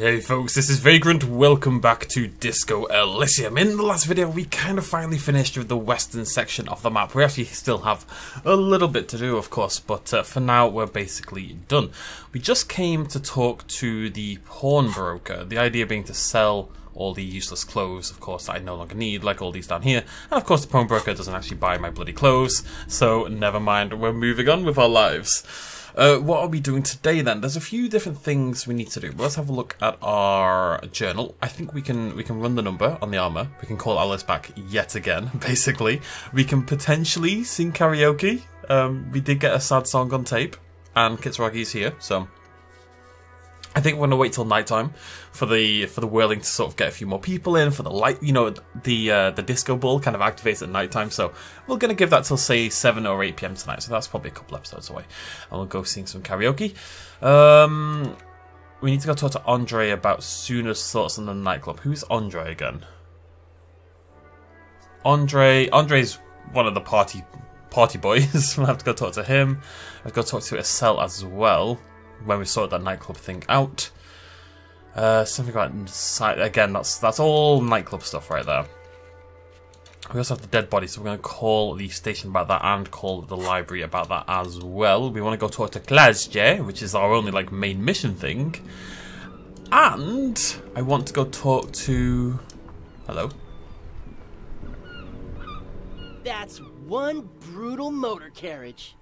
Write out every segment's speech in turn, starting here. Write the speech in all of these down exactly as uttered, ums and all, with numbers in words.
Hey folks, this is Vagrant, welcome back to Disco Elysium. In the last video we kind of finally finished with the western section of the map. We actually still have a little bit to do of course, but uh, for now we're basically done. We just came to talk to the pawnbroker, the idea being to sell all the useless clothes, of course, that I no longer need, like all these down here. And of course the pawnbroker doesn't actually buy my bloody clothes, so never mind, we're moving on with our lives. Uh, what are we doing today then? There's a few different things we need to do. But let's have a look at our journal. I think we can we can run the number on the armor. We can call Alice back yet again, basically. We can potentially sing karaoke. Um, we did get a sad song on tape. And Kitsuragi's here, so I think we're gonna wait till nighttime for the for the whirling to sort of get a few more people in, for the light, you know, the uh, the disco ball kind of activates at nighttime. So we're gonna give that till say seven or eight p m tonight. So that's probably a couple episodes away, and we'll go sing some karaoke. Um, we need to go talk to Andre about soonest thoughts on the nightclub. Who's Andre again? Andre Andre's one of the party party boys. We'll have to go talk to him. I've got to talk to Sel as well, when we sorted that nightclub thing out. Uh, something about inside, again, that's that's all nightclub stuff right there. We also have the dead body, so we're going to call the station about that and call the library about that as well. We want to go talk to Klaasje, which is our only like main mission thing. And I want to go talk to... Hello? That's one brutal motor carriage.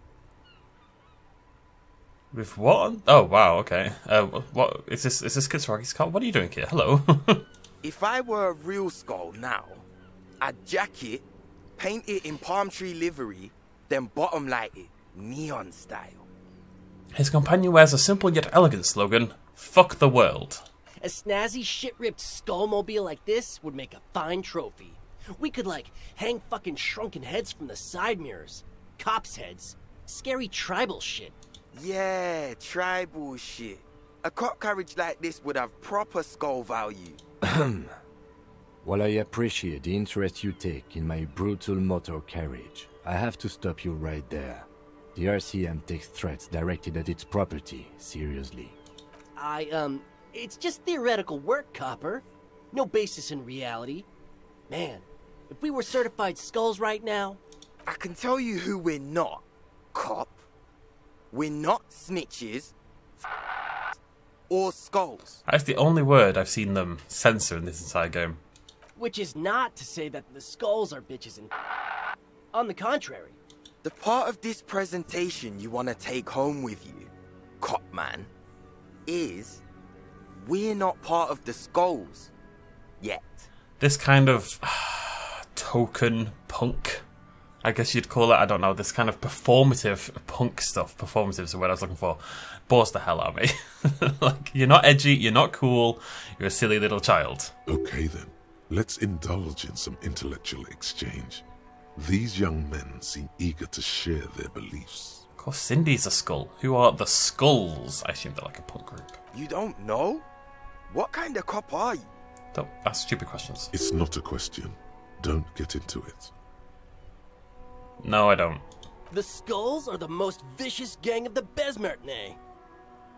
With what? Oh wow, okay. Uh, what is this? Is this Kitsuragi's car? What are you doing here? Hello. If I were a real skull now, I'd jack it, paint it in palm tree livery, then bottom light it neon style. His companion wears a simple yet elegant slogan: "Fuck the world." A snazzy, shit-ripped skullmobile like this would make a fine trophy. We could like hang fucking shrunken heads from the side mirrors, cops' heads, scary tribal shit. Yeah, tribal shit. A cop carriage like this would have proper skull value. While I appreciate the interest you take in my brutal motor carriage, I have to stop you right there. The R C M takes threats directed at its property seriously. I, um, it's just theoretical work, copper. No basis in reality. Man, if we were certified skulls right now... I can tell you who we're not, cop. We're not snitches or skulls. That's the only word I've seen them censor in this entire game. Which is not to say that the skulls are bitches and on the contrary. The part of this presentation you want to take home with you, cop man, is we're not part of the skulls yet. This kind of token punk, I guess you'd call it, I don't know, this kind of performative punk stuff. Performative is the word I was looking for. Bores the hell out of me. Like, you're not edgy, you're not cool, you're a silly little child. Okay then, let's indulge in some intellectual exchange. These young men seem eager to share their beliefs. Of course, Cindy's a skull. Who are the skulls? I assume they're like a punk group. You don't know? What kind of cop are you? Don't ask stupid questions. It's not a question. Don't get into it. No, I don't. The skulls are the most vicious gang of the Besmertnye.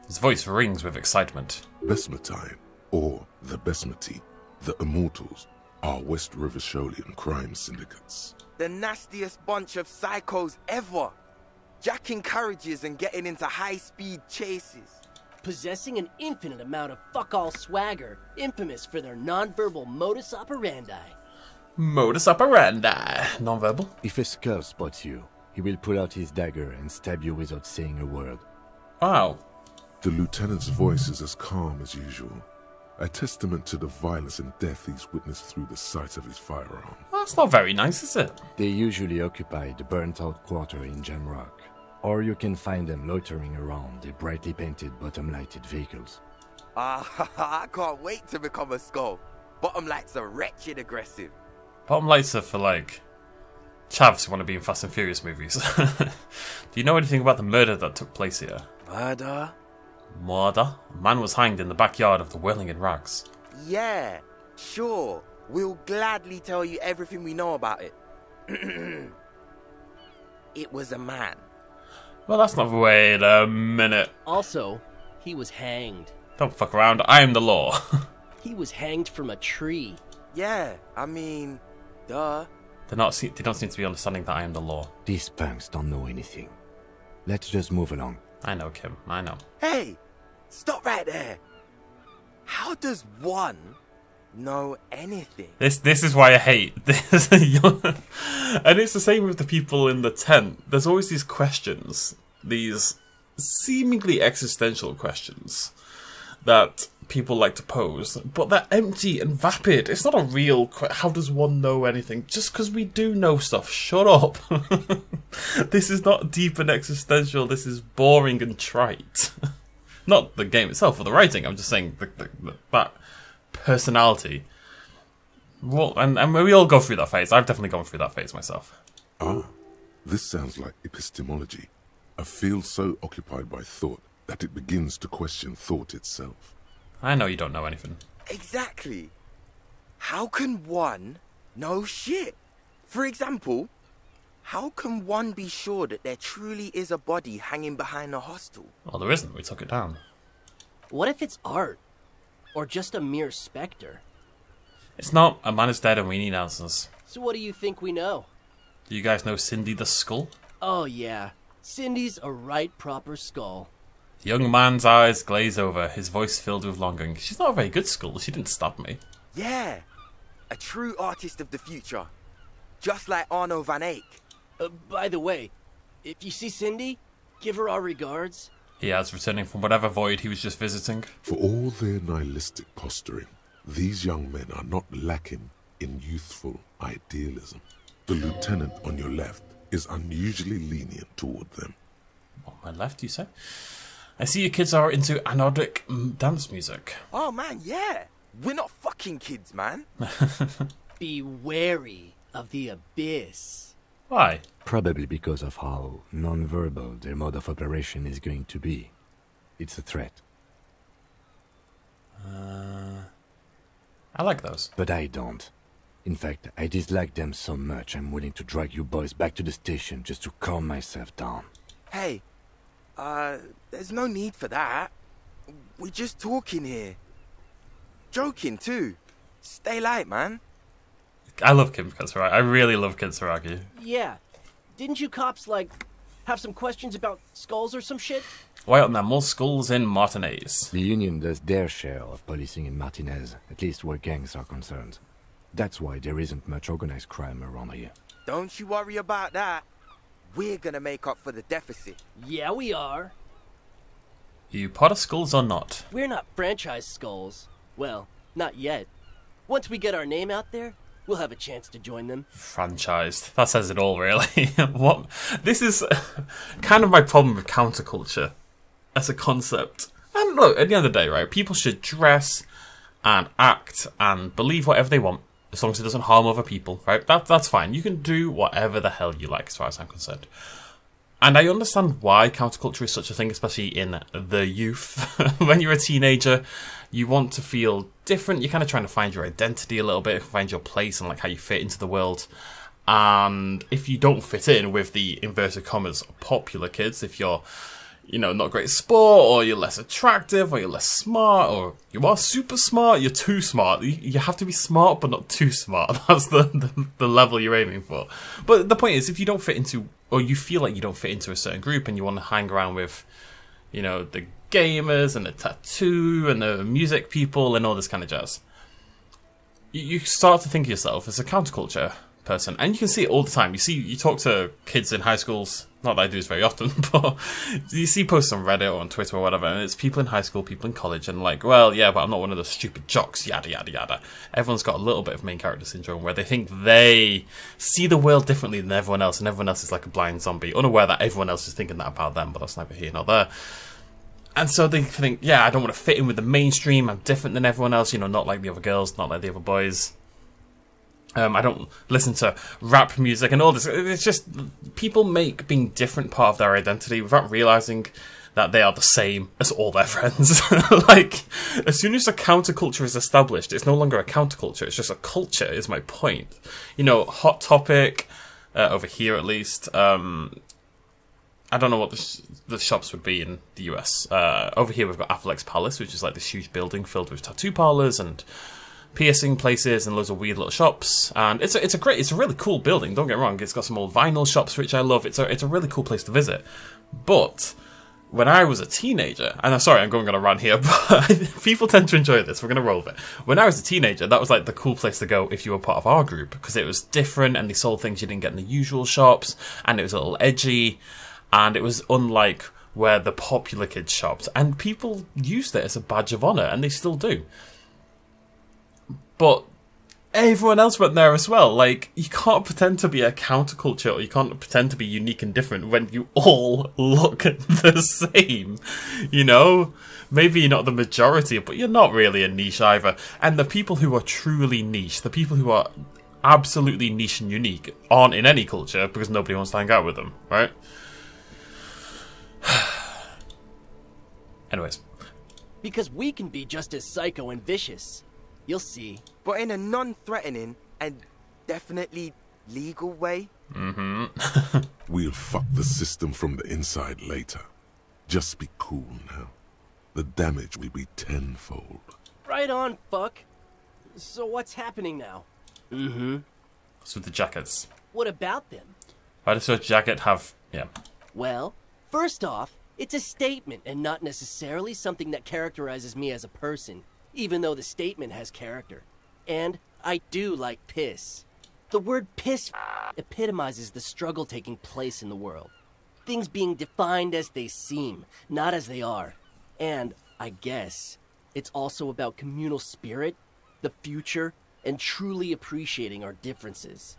His voice rings with excitement. Besmertnye, or the Besmertnye, the Immortals, are West Revacholian crime syndicates. The nastiest bunch of psychos ever. Jacking carriages and getting into high-speed chases. Possessing an infinite amount of fuck-all swagger, infamous for their non-verbal modus operandi. Modus operandi. Non-verbal. If a skull spots you, he will pull out his dagger and stab you without saying a word. Wow. The lieutenant's voice is as calm as usual, a testament to the violence and death he's witnessed through the sight of his firearm. Well, that's not very nice, is it? They usually occupy the burnt-out quarter in Jamrock, or you can find them loitering around the brightly painted, bottom-lighted vehicles. Ah, I can't wait to become a skull. Bottom lights are wretched aggressive. Bottom lights are for like chavs who want to be in Fast and Furious movies. Do you know anything about the murder that took place here? Murder? Murder? A man was hanged in the backyard of the Whirling in Rags. Yeah, sure. We'll gladly tell you everything we know about it. It was a man. Well, that's not... Wait a minute. Also, he was hanged. Don't fuck around, I am the law. He was hanged from a tree. Yeah, I mean, duh. They not se they don't seem to be understanding that I am the law. These punks don't know anything. Let's just move along. I know, Kim, I know. Hey, stop right there. How does one know anything? This this is why I hate this. And it's the same with the people in the tent. There's always these questions, these seemingly existential questions that people like to pose, but they're empty and vapid. It's not a real qu how does one know anything? Just because we do know stuff. Shut up. This is not deep and existential. This is boring and trite. Not the game itself or the writing. I'm just saying the, the, the, that personality. Well, and, and we all go through that phase. I've definitely gone through that phase myself. Ah, this sounds like epistemology. A field so occupied by thought that it begins to question thought itself. I know you don't know anything. Exactly. How can one know shit? For example, how can one be sure that there truly is a body hanging behind a hostel? Well, there isn't. We took it down. What if it's art? Or just a mere spectre? It's not. A man is dead and we need answers. So what do you think we know? Do you guys know Cindy the Skull? Oh, yeah. Cindy's a right proper skull. The young man's eyes glaze over, his voice filled with longing. She's not a very good skull, she didn't stab me. Yeah, a true artist of the future. Just like Arno van Eyck. Uh, by the way, if you see Cindy, give her our regards. He has, returning from whatever void he was just visiting. For all their nihilistic posturing, these young men are not lacking in youthful idealism. The lieutenant on your left is unusually lenient toward them. On my left, you say? I see you kids are into anodic dance music. Oh man, yeah. We're not fucking kids, man. Be wary of the abyss. Why? Probably because of how non-verbal their mode of operation is going to be. It's a threat. Uh, I like those. But I don't. In fact, I dislike them so much I'm willing to drag you boys back to the station just to calm myself down. Hey. Uh, there's no need for that. We're just talking here. Joking, too. Stay light, man. I love Kim Kitsuragi. I really love Kitsuragi. Yeah. Didn't you cops, like, have some questions about skulls or some shit? Why aren't there more skulls in Martinez? The Union does their share of policing in Martinez, at least where gangs are concerned. That's why there isn't much organized crime around here. Don't you worry about that. We're gonna make up for the deficit. Yeah, we are. You Potter skulls or not? We're not franchise skulls. Well, not yet. Once we get our name out there, we'll have a chance to join them. Franchised. That says it all, really. What? This is kind of my problem with counterculture as a concept. And look, at the end of the day, right? People should dress and act and believe whatever they want. As long as it doesn't harm other people, right? That, that's fine. You can do whatever the hell you like, as far as I'm concerned. And I understand why counterculture is such a thing, especially in the youth. When you're a teenager, you want to feel different. You're kind of trying to find your identity a little bit, find your place and like how you fit into the world. And if you don't fit in with the, inverted commas, popular kids, if you're, you know, not great at sport, or you're less attractive, or you're less smart, or you are super smart, you're too smart. You have to be smart, but not too smart. That's the, the, the level you're aiming for. But the point is, if you don't fit into, or you feel like you don't fit into a certain group, and you want to hang around with, you know, the gamers, and the tattoo, and the music people, and all this kind of jazz, you, you start to think of yourself as a counterculture person. And you can see it all the time. You see, you talk to kids in high schools. Not that I do this very often, but you see posts on Reddit or on Twitter or whatever, and it's people in high school, people in college, and like, well, yeah, but I'm not one of those stupid jocks, yada, yada, yada. Everyone's got a little bit of main character syndrome where they think they see the world differently than everyone else, and everyone else is like a blind zombie, unaware that everyone else is thinking that about them, but that's neither here nor there. And so they think, yeah, I don't want to fit in with the mainstream, I'm different than everyone else, you know, not like the other girls, not like the other boys. Um, I don't listen to rap music and all this. It's just people make being different part of their identity without realizing that they are the same as all their friends. Like, as soon as a counterculture is established, it's no longer a counterculture. It's just a culture, is my point. You know, Hot Topic, uh, over here at least, um, I don't know what the, sh the shops would be in the U S. Uh, over here we've got Affleck's Palace, which is like this huge building filled with tattoo parlors and piercing places and loads of weird little shops. And it's a, it's a great, it's a really cool building, don't get me wrong. It's got some old vinyl shops, which I love. It's a, it's a really cool place to visit. But when I was a teenager, and I'm sorry, I'm going on a rant here, but people tend to enjoy this. We're going to roll with it. When I was a teenager, that was like the cool place to go if you were part of our group, because it was different and they sold things you didn't get in the usual shops, and it was a little edgy, and it was unlike where the popular kids shopped. And people used it as a badge of honour, and they still do. But everyone else went there as well. Like, you can't pretend to be a counterculture, or you can't pretend to be unique and different when you all look the same, you know? Maybe you're not the majority, but you're not really a niche either. And the people who are truly niche, the people who are absolutely niche and unique, aren't in any culture because nobody wants to hang out with them, right? Anyways. Because we can be just as psycho and vicious. You'll see, but in a non-threatening and definitely legal way. Mm-hmm. We'll fuck the system from the inside later. Just be cool now. The damage will be tenfold. Right on, fuck. So what's happening now? Mm-hmm. What's with the jackets? What about them? Why does your jacket have... yeah. Well, first off, it's a statement and not necessarily something that characterizes me as a person. Even though the statement has character. And I do like piss. The word piss epitomizes the struggle taking place in the world. Things being defined as they seem, not as they are. And, I guess, it's also about communal spirit, the future, and truly appreciating our differences.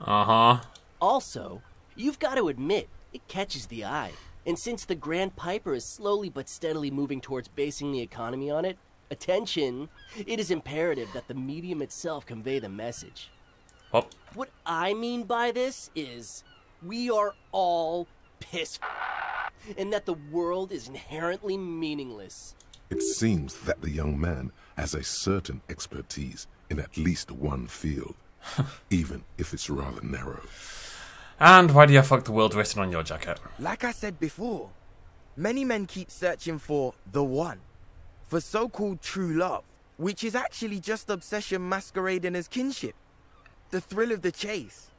Uh-huh. Also, you've got to admit, it catches the eye. And since the Grand Piper is slowly but steadily moving towards basing the economy on it, attention, it is imperative that the medium itself convey the message. Oh. What I mean by this is, we are all piss, and that the world is inherently meaningless. It seems that the young man has a certain expertise in at least one field, even if it's rather narrow. And why do you fuck the world written on your jacket? Like I said before, many men keep searching for the one. For so-called true love, which is actually just obsession masquerading as kinship. The thrill of the chase,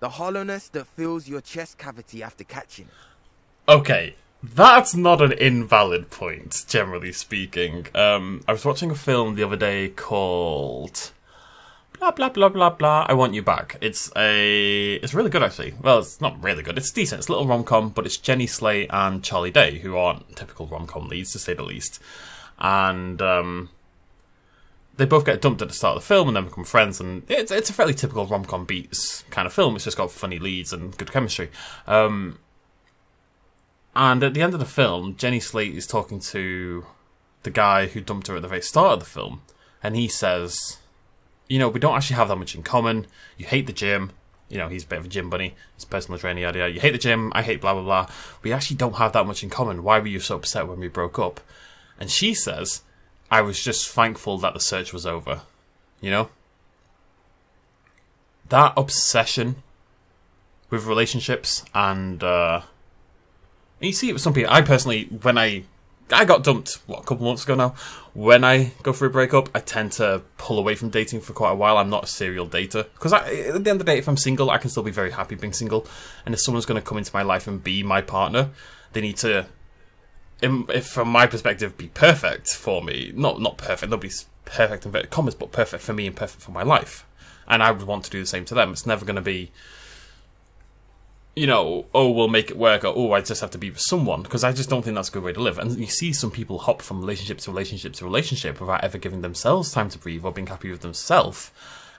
the hollowness that fills your chest cavity after catching it. Okay, that's not an invalid point, generally speaking. Um, I was watching a film the other day called Blah Blah Blah Blah Blah, I Want You Back. It's a, it's really good actually. Well, it's not really good, it's decent, it's a little rom-com, but it's Jenny Slate and Charlie Day, who aren't typical rom-com leads, to say the least. And um, they both get dumped at the start of the film and then become friends. And it's, it's a fairly typical rom-com beats kind of film. It's just got funny leads and good chemistry. Um, and at the end of the film, Jenny Slate is talking to the guy who dumped her at the very start of the film. And he says, you know, we don't actually have that much in common. You hate the gym. You know, he's a bit of a gym bunny. He's a personal trainer, yada, yada. You hate the gym. I hate blah, blah, blah. We actually don't have that much in common. Why were you so upset when we broke up? And she says, I was just thankful that the search was over. You know? That obsession with relationships and, uh... and you see it with some people. I personally, when I... I got dumped, what, a couple months ago now? When I go through a breakup, I tend to pull away from dating for quite a while. I'm not a serial dater. Because at the end of the day, if I'm single, I can still be very happy being single. And if someone's going to come into my life and be my partner, they need to... if from my perspective, be perfect for me. Not not perfect, nobody's perfect in inverted commas, but perfect for me and perfect for my life. And I would want to do the same to them. It's never going to be, you know, oh, we'll make it work, or oh, I just have to be with someone, because I just don't think that's a good way to live. And you see some people hop from relationship to relationship to relationship without ever giving themselves time to breathe or being happy with themselves.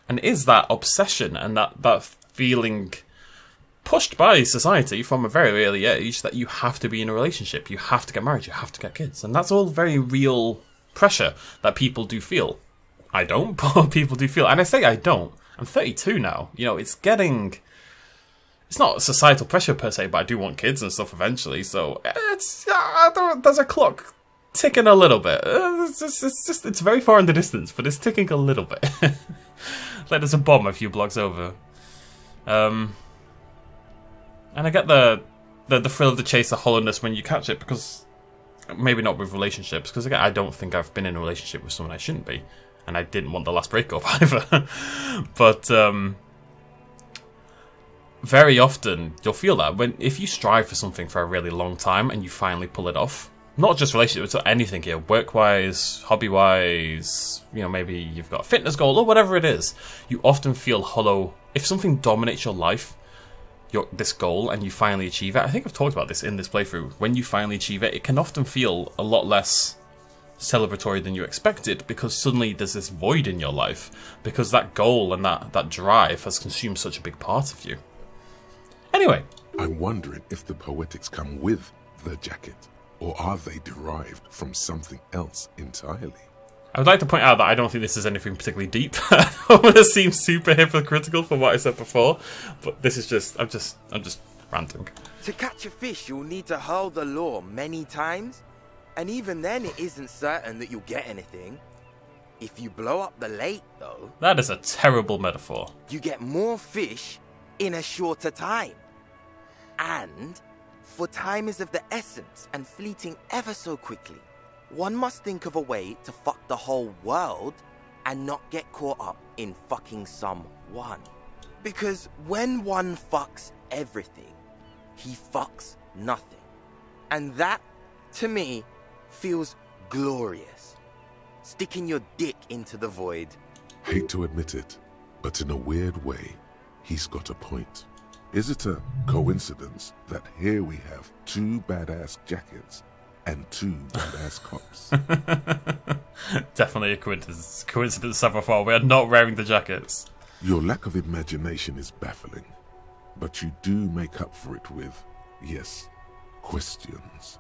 And it is that obsession and that, that feeling... pushed by society from a very early age that you have to be in a relationship, you have to get married, you have to get kids. And that's all very real pressure that people do feel. I don't, but people do feel. And I say I don't. I'm thirty-two now. You know, it's getting... it's not societal pressure per se, but I do want kids and stuff eventually, so it's... Uh, there's a clock ticking a little bit. It's just, it's just, it's very far in the distance, but it's ticking a little bit. Like there's a bomb a few blocks over. Um... And I get the the, the thrill of the chase, the hollowness when you catch it, because maybe not with relationships, because again, I don't think I've been in a relationship with someone I shouldn't be, and I didn't want the last breakup either. But um, very often you'll feel that when if you strive for something for a really long time and you finally pull it off. Not just relationships, but anything here, work-wise, hobby-wise, you know, maybe you've got a fitness goal or whatever it is. You often feel hollow if something dominates your life, your this goal, and you finally achieve it. I think I've talked about this in this playthrough. When you finally achieve it, it can often feel a lot less celebratory than you expected, because suddenly there's this void in your life because that goal and that that drive has consumed such a big part of you. Anyway, I'm wondering if the poetics come with the jacket. Or are they derived from something else entirely? I would like to point out that I don't think this is anything particularly deep. I don't want to seem super hypocritical for what I said before, but this is just, I'm just, I'm just ranting. To catch a fish, you'll need to hurl the lure many times, and even then it isn't certain that you'll get anything. If you blow up the lake, though... That is a terrible metaphor. You get more fish in a shorter time. And... for time is of the essence and fleeting ever so quickly. One must think of a way to fuck the whole world and not get caught up in fucking someone. Because when one fucks everything, he fucks nothing. And that, to me, feels glorious. Sticking your dick into the void. Hate to admit it, but in a weird way, he's got a point. Is it a coincidence that here we have two badass jackets and two badass cops? Definitely a coincidence. Coincidence so far. We are not wearing the jackets. Your lack of imagination is baffling, but you do make up for it with, yes, questions.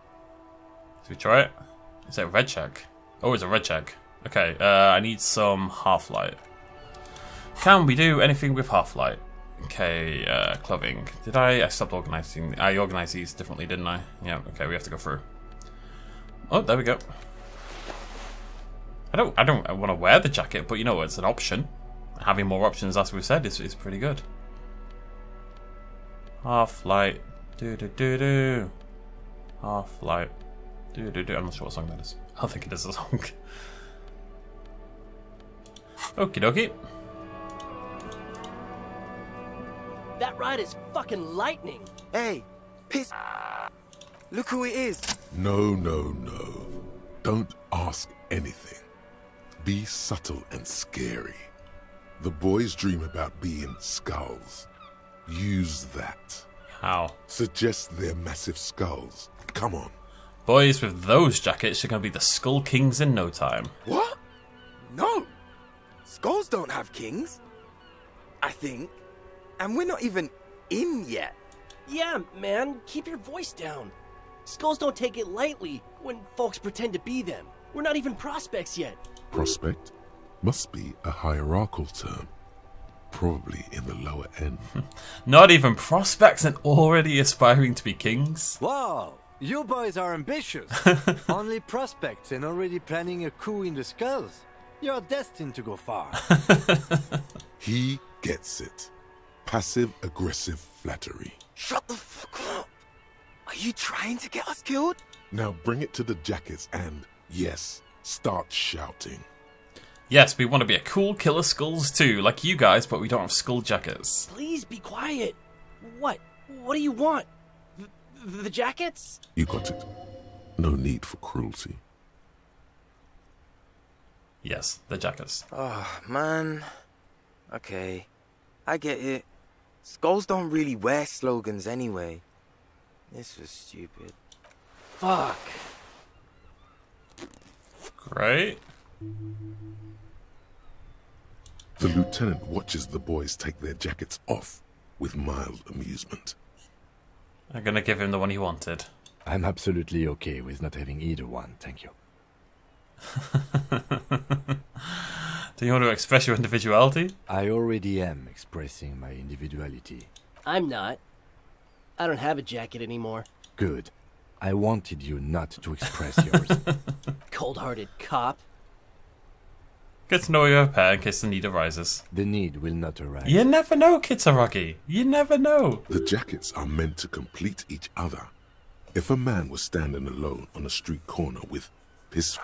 Should we try it? Is it a red check? Oh, it's a red check. Okay, uh, I need some half-light. Can we do anything with half-light? Okay, uh, clubbing. Did I? I stopped organising. I organised these differently, didn't I? Yeah, okay, we have to go through. Oh, there we go. I don't I don't want to wear the jacket, but you know, it's an option. Having more options, as we've said, is, is pretty good. Half-light. Do-do-do-do. Half-light. Do-do-do. I'm not sure what song that is. I don't think it is a song. Okie dokie. That ride is fucking lightning. Hey, piss. Look who it is. No, no, no. Don't ask anything. Be subtle and scary. The boys dream about being skulls. Use that. How? Suggest their massive skulls. Come on. Boys with those jackets are going to be the Skull Kings in no time. What? No. Skulls don't have kings. I think. And we're not even in yet. Yeah, man, keep your voice down. Skulls don't take it lightly when folks pretend to be them. We're not even prospects yet. Prospect must be a hierarchical term. Probably in the lower end. Not even prospects and already aspiring to be kings? Wow, you boys are ambitious. Only prospects and already planning a coup in the skulls. You're destined to go far. He gets it. Passive-aggressive flattery. Shut the fuck up! Are you trying to get us killed? Now bring it to the jackets and, yes, start shouting. Yes, we want to be a cool killer skulls too, like you guys, but we don't have skull jackets. Please be quiet. What? What do you want? The, the jackets? You got it. No need for cruelty. Yes, the jackets. Oh, man. Okay. I get it. Skulls don't really wear slogans anyway. This was stupid. Fuck. Great. The lieutenant watches the boys take their jackets off with mild amusement. I'm gonna give him the one he wanted. I'm absolutely okay with not having either one, thank you. Do you want to express your individuality? I already am expressing my individuality. I'm not. I don't have a jacket anymore. Good. I wanted you not to express yours. Cold-hearted cop. Good to know you have a pair in case the need arises. The need will not arise. You never know, Kitsuragi. You never know. The jackets are meant to complete each other. If a man was standing alone on a street corner with piss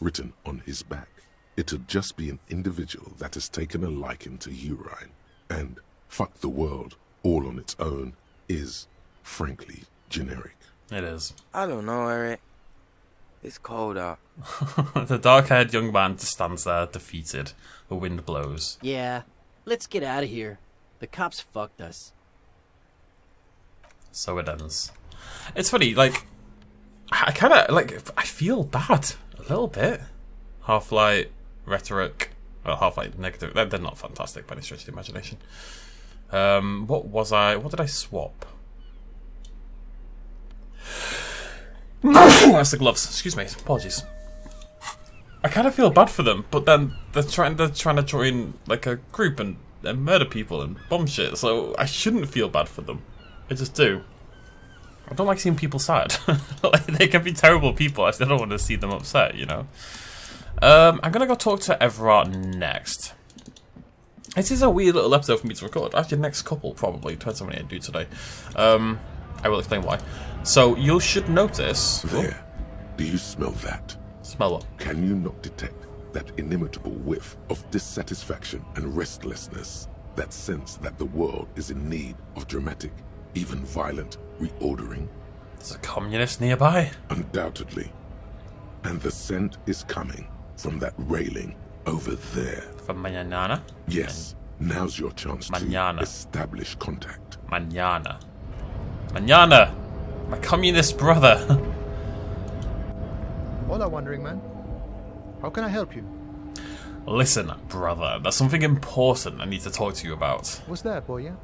written on his back, it'd just be an individual that has taken a liking to urine. And fuck the world, all on its own, is, frankly, generic. It is. I don't know, Eric. It's cold out. The dark-haired young man stands there, defeated. The wind blows. Yeah, let's get out of here. The cops fucked us. So it ends. It's funny, like, I kind of, like, I feel bad. A little bit. Half-Light, rhetoric. Well, Half-Light, negative. They're, they're not fantastic by any stretch of the imagination. Um, what was I, what did I swap? That's the gloves. Excuse me. Apologies. I kind of feel bad for them, but then they're trying. They're trying to join like a group and, and murder people and bomb shit. So I shouldn't feel bad for them. I just do. I don't like seeing people sad. Like, they can be terrible people. I still don't want to see them upset. You know. Um, I'm gonna go talk to Everard next. This is a weird little episode for me to record. Actually, next couple probably. Depends on what I do today. Um, I will explain why. So you should notice. There. Do you smell that? Smell what? Can you not detect that inimitable whiff of dissatisfaction and restlessness? That sense that the world is in need of dramatic, even violent reordering? There's a communist nearby. Undoubtedly. And the scent is coming from that railing over there. From Mañana? Yes. Now's your chance Mañana. to establish contact. Mañana. Mañana! My communist brother. Hola, wandering man. How can I help you? Listen, brother, there's something important I need to talk to you about. What's that, Boya?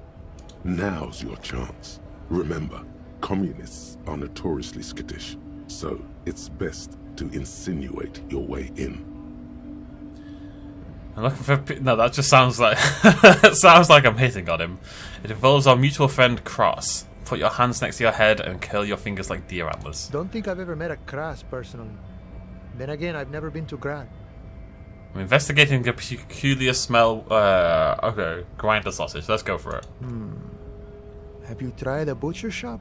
Now's your chance. Remember, communists are notoriously skittish, so it's best to insinuate your way in. I'm looking for... No, that just sounds like... sounds like I'm hitting on him. It involves our mutual friend, Cross. Put your hands next to your head and curl your fingers like deer antlers. Don't think I've ever met a Graz personally. Then again, I've never been to Graz. I'm investigating a peculiar smell. Uh, okay, grinder sausage. Let's go for it. Hmm. Have you tried a butcher shop?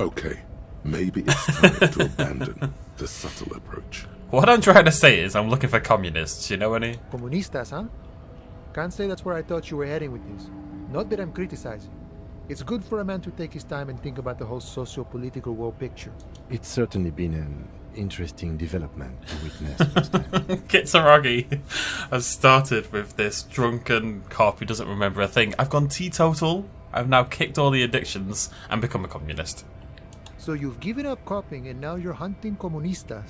Okay, maybe it's time to abandon the subtle approach. What I'm trying to say is I'm looking for communists. You know any? Comunistas, huh? Can't say that's where I thought you were heading with this. Not that I'm criticizing. It's good for a man to take his time and think about the whole socio-political world picture. It's certainly been an interesting development to witness. Kitsuragi has started with this drunken cop who doesn't remember a thing. I've gone teetotal, I've now kicked all the addictions and become a communist. So you've given up copying and now you're hunting comunistas.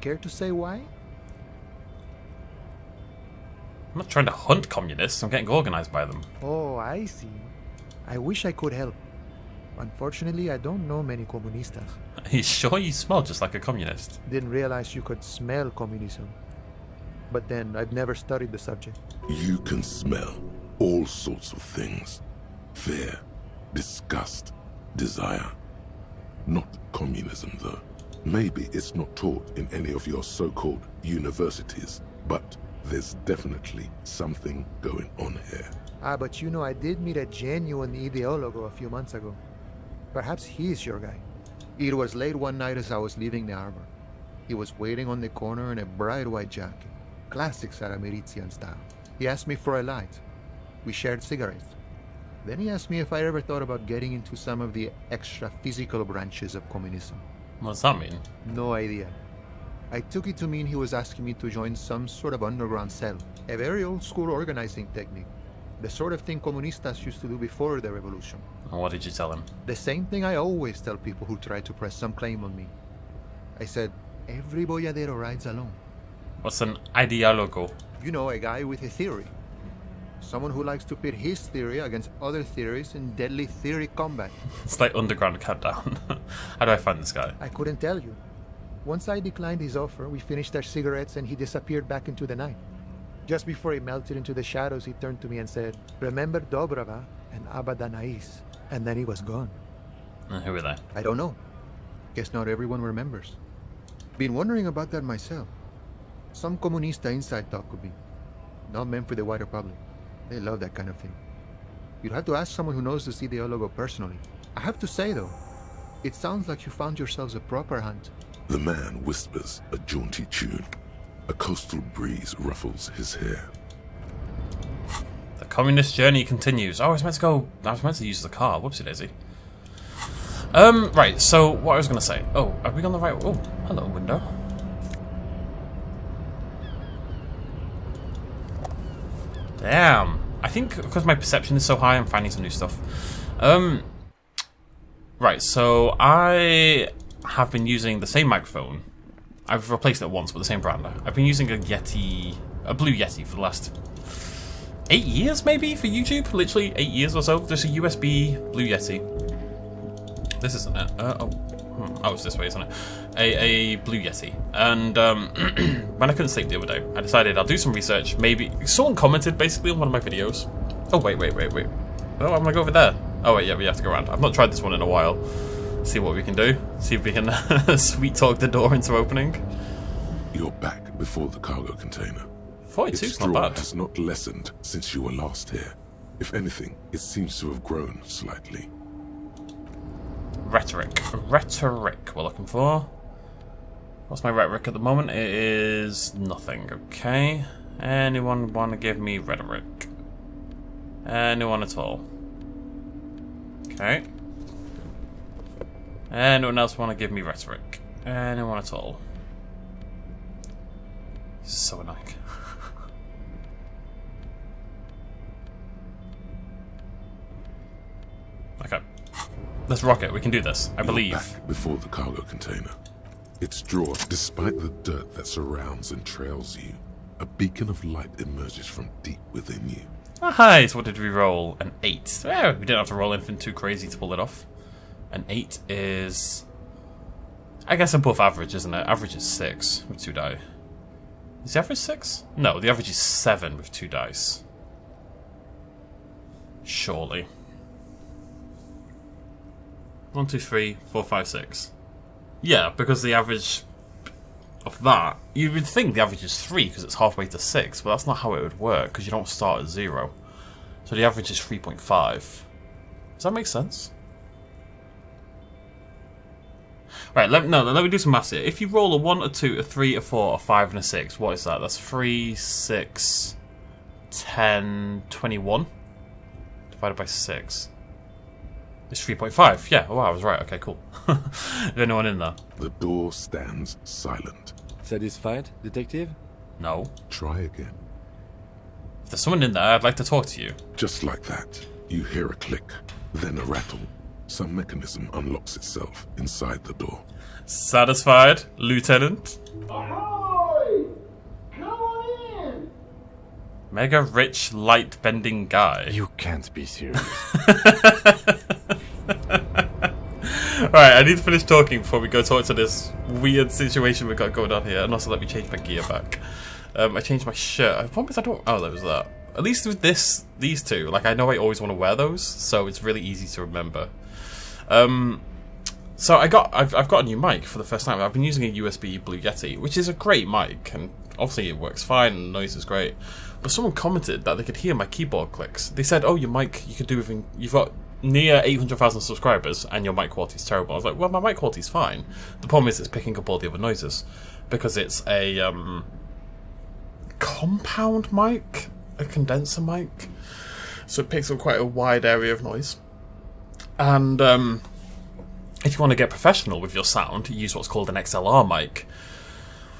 Care to say why? I'm not trying to hunt communists, I'm getting organised by them. Oh, I see. I wish I could help. Unfortunately, I don't know many comunistas. Are you sure you smell just like a communist? Didn't realize you could smell communism. But then, I've never studied the subject. You can smell all sorts of things. Fear, disgust, desire. Not communism, though. Maybe it's not taught in any of your so-called universities, but there's definitely something going on here. Ah, but you know, I did meet a genuine ideologo a few months ago. Perhaps he's your guy. It was late one night as I was leaving the harbor. He was waiting on the corner in a bright white jacket. Classic Sarameritzian style. He asked me for a light. We shared cigarettes. Then he asked me if I ever thought about getting into some of the extra-physical branches of communism. What's that mean? No idea. I took it to mean he was asking me to join some sort of underground cell. A very old-school organizing technique. The sort of thing communistas used to do before the revolution. And what did you tell him? The same thing I always tell people who try to press some claim on me. I said, every Boiadeiro rides alone. What's an ideologo? You know, a guy with a theory. Someone who likes to pit his theory against other theories in deadly theory combat. It's like underground countdown. How do I find this guy? I couldn't tell you. Once I declined his offer, we finished our cigarettes and he disappeared back into the night. Just before he melted into the shadows, he turned to me and said, "Remember Dobrava and Abadanais," and then he was gone. Uh, who were they? I don't know. Guess not everyone remembers. Been wondering about that myself. some comunista inside talk could be. Not meant for the wider public. They love that kind of thing. You'd have to ask someone who knows this ideologo personally. I have to say, though, it sounds like you found yourselves a proper hunt. The man whispers a jaunty tune. A coastal breeze ruffles his hair. The communist journey continues. Oh, I was meant to go... I was meant to use the car. Whoopsie-daisy. Um, right, so what I was going to say... Oh, have we gone the right... Oh, hello, window. Damn. I think because my perception is so high, I'm finding some new stuff. Um, right, so I have been using the same microphone. I've replaced it once, but the same brand. I've been using a Yeti, a Blue Yeti for the last eight years, maybe, for YouTube. Literally eight years or so. Just a U S B Blue Yeti. This isn't it. Uh, oh. oh, it's this way, isn't it? A, a Blue Yeti. And um, when I couldn't sleep the other day, I decided I'll do some research. Maybe someone commented basically on one of my videos. Oh, wait, wait, wait, wait. Oh, I'm going to go over there. Oh, wait, yeah, we have to go around. I've not tried this one in a while. See what we can do. See if we can sweet talk the door into opening. You're back before the cargo container. forty-two's not bad. Its draw has not lessened since you were last here. If anything, it seems to have grown slightly. Rhetoric. Rhetoric we're looking for. What's my rhetoric at the moment? It is nothing. Okay. Anyone want to give me rhetoric? Anyone at all? Okay. Anyone else want to give me rhetoric? Anyone at all? This is so annoying. Okay. Let's rock it. We can do this. I believe. Back before the cargo container. Its drawer, despite the dirt that surrounds and trails you, a beacon of light emerges from deep within you. Ah, hi. So what did we roll? An eight. Well, we didn't have to roll anything too crazy to pull it off. An eight is, I guess, above average, isn't it? Average is six with two die. Is the average six? No, the average is seven with two dice. Surely. One, two, three, four, five, six. Yeah, because the average of that, you would think the average is three because it's halfway to six, but that's not how it would work because you don't start at zero. So the average is three point five. Does that make sense? Right, let, no, let me do some maths here. If you roll a one, a two, a three, a four, a five, and a six, what is that? That's three, six, ten, twenty-one. Divided by six. It's three point five. Yeah, oh wow, I was right. Okay, cool. There's no one in there. The door stands silent. Satisfied, detective? No. Try again. If there's someone in there, I'd like to talk to you. Just like that, you hear a click, then a rattle. Some mechanism unlocks itself inside the door. Satisfied, Lieutenant? Ahoy! Come on in! Mega rich, light-bending guy. You can't be serious. Alright, I need to finish talking before we go talk to this weird situation we've got going on here. And also let me change my gear back. Um, I changed my shirt. I promise I don't... Oh, that was that. At least with this, these two. Like, I know I always want to wear those, so it's really easy to remember. Um, so I got, I've, I've got a new mic for the first time. I've been using a U S B Blue Yeti, which is a great mic, and obviously it works fine, and the noise is great. But someone commented that they could hear my keyboard clicks. They said, "Oh, your mic, you could do even. You've got near eight hundred thousand subscribers, and your mic quality is terrible." I was like, "Well, my mic quality is fine. The problem is it's picking up all the other noises because it's a um, compound mic, a condenser mic, so it picks up quite a wide area of noise." And um, if you want to get professional with your sound, you use what's called an X L R mic,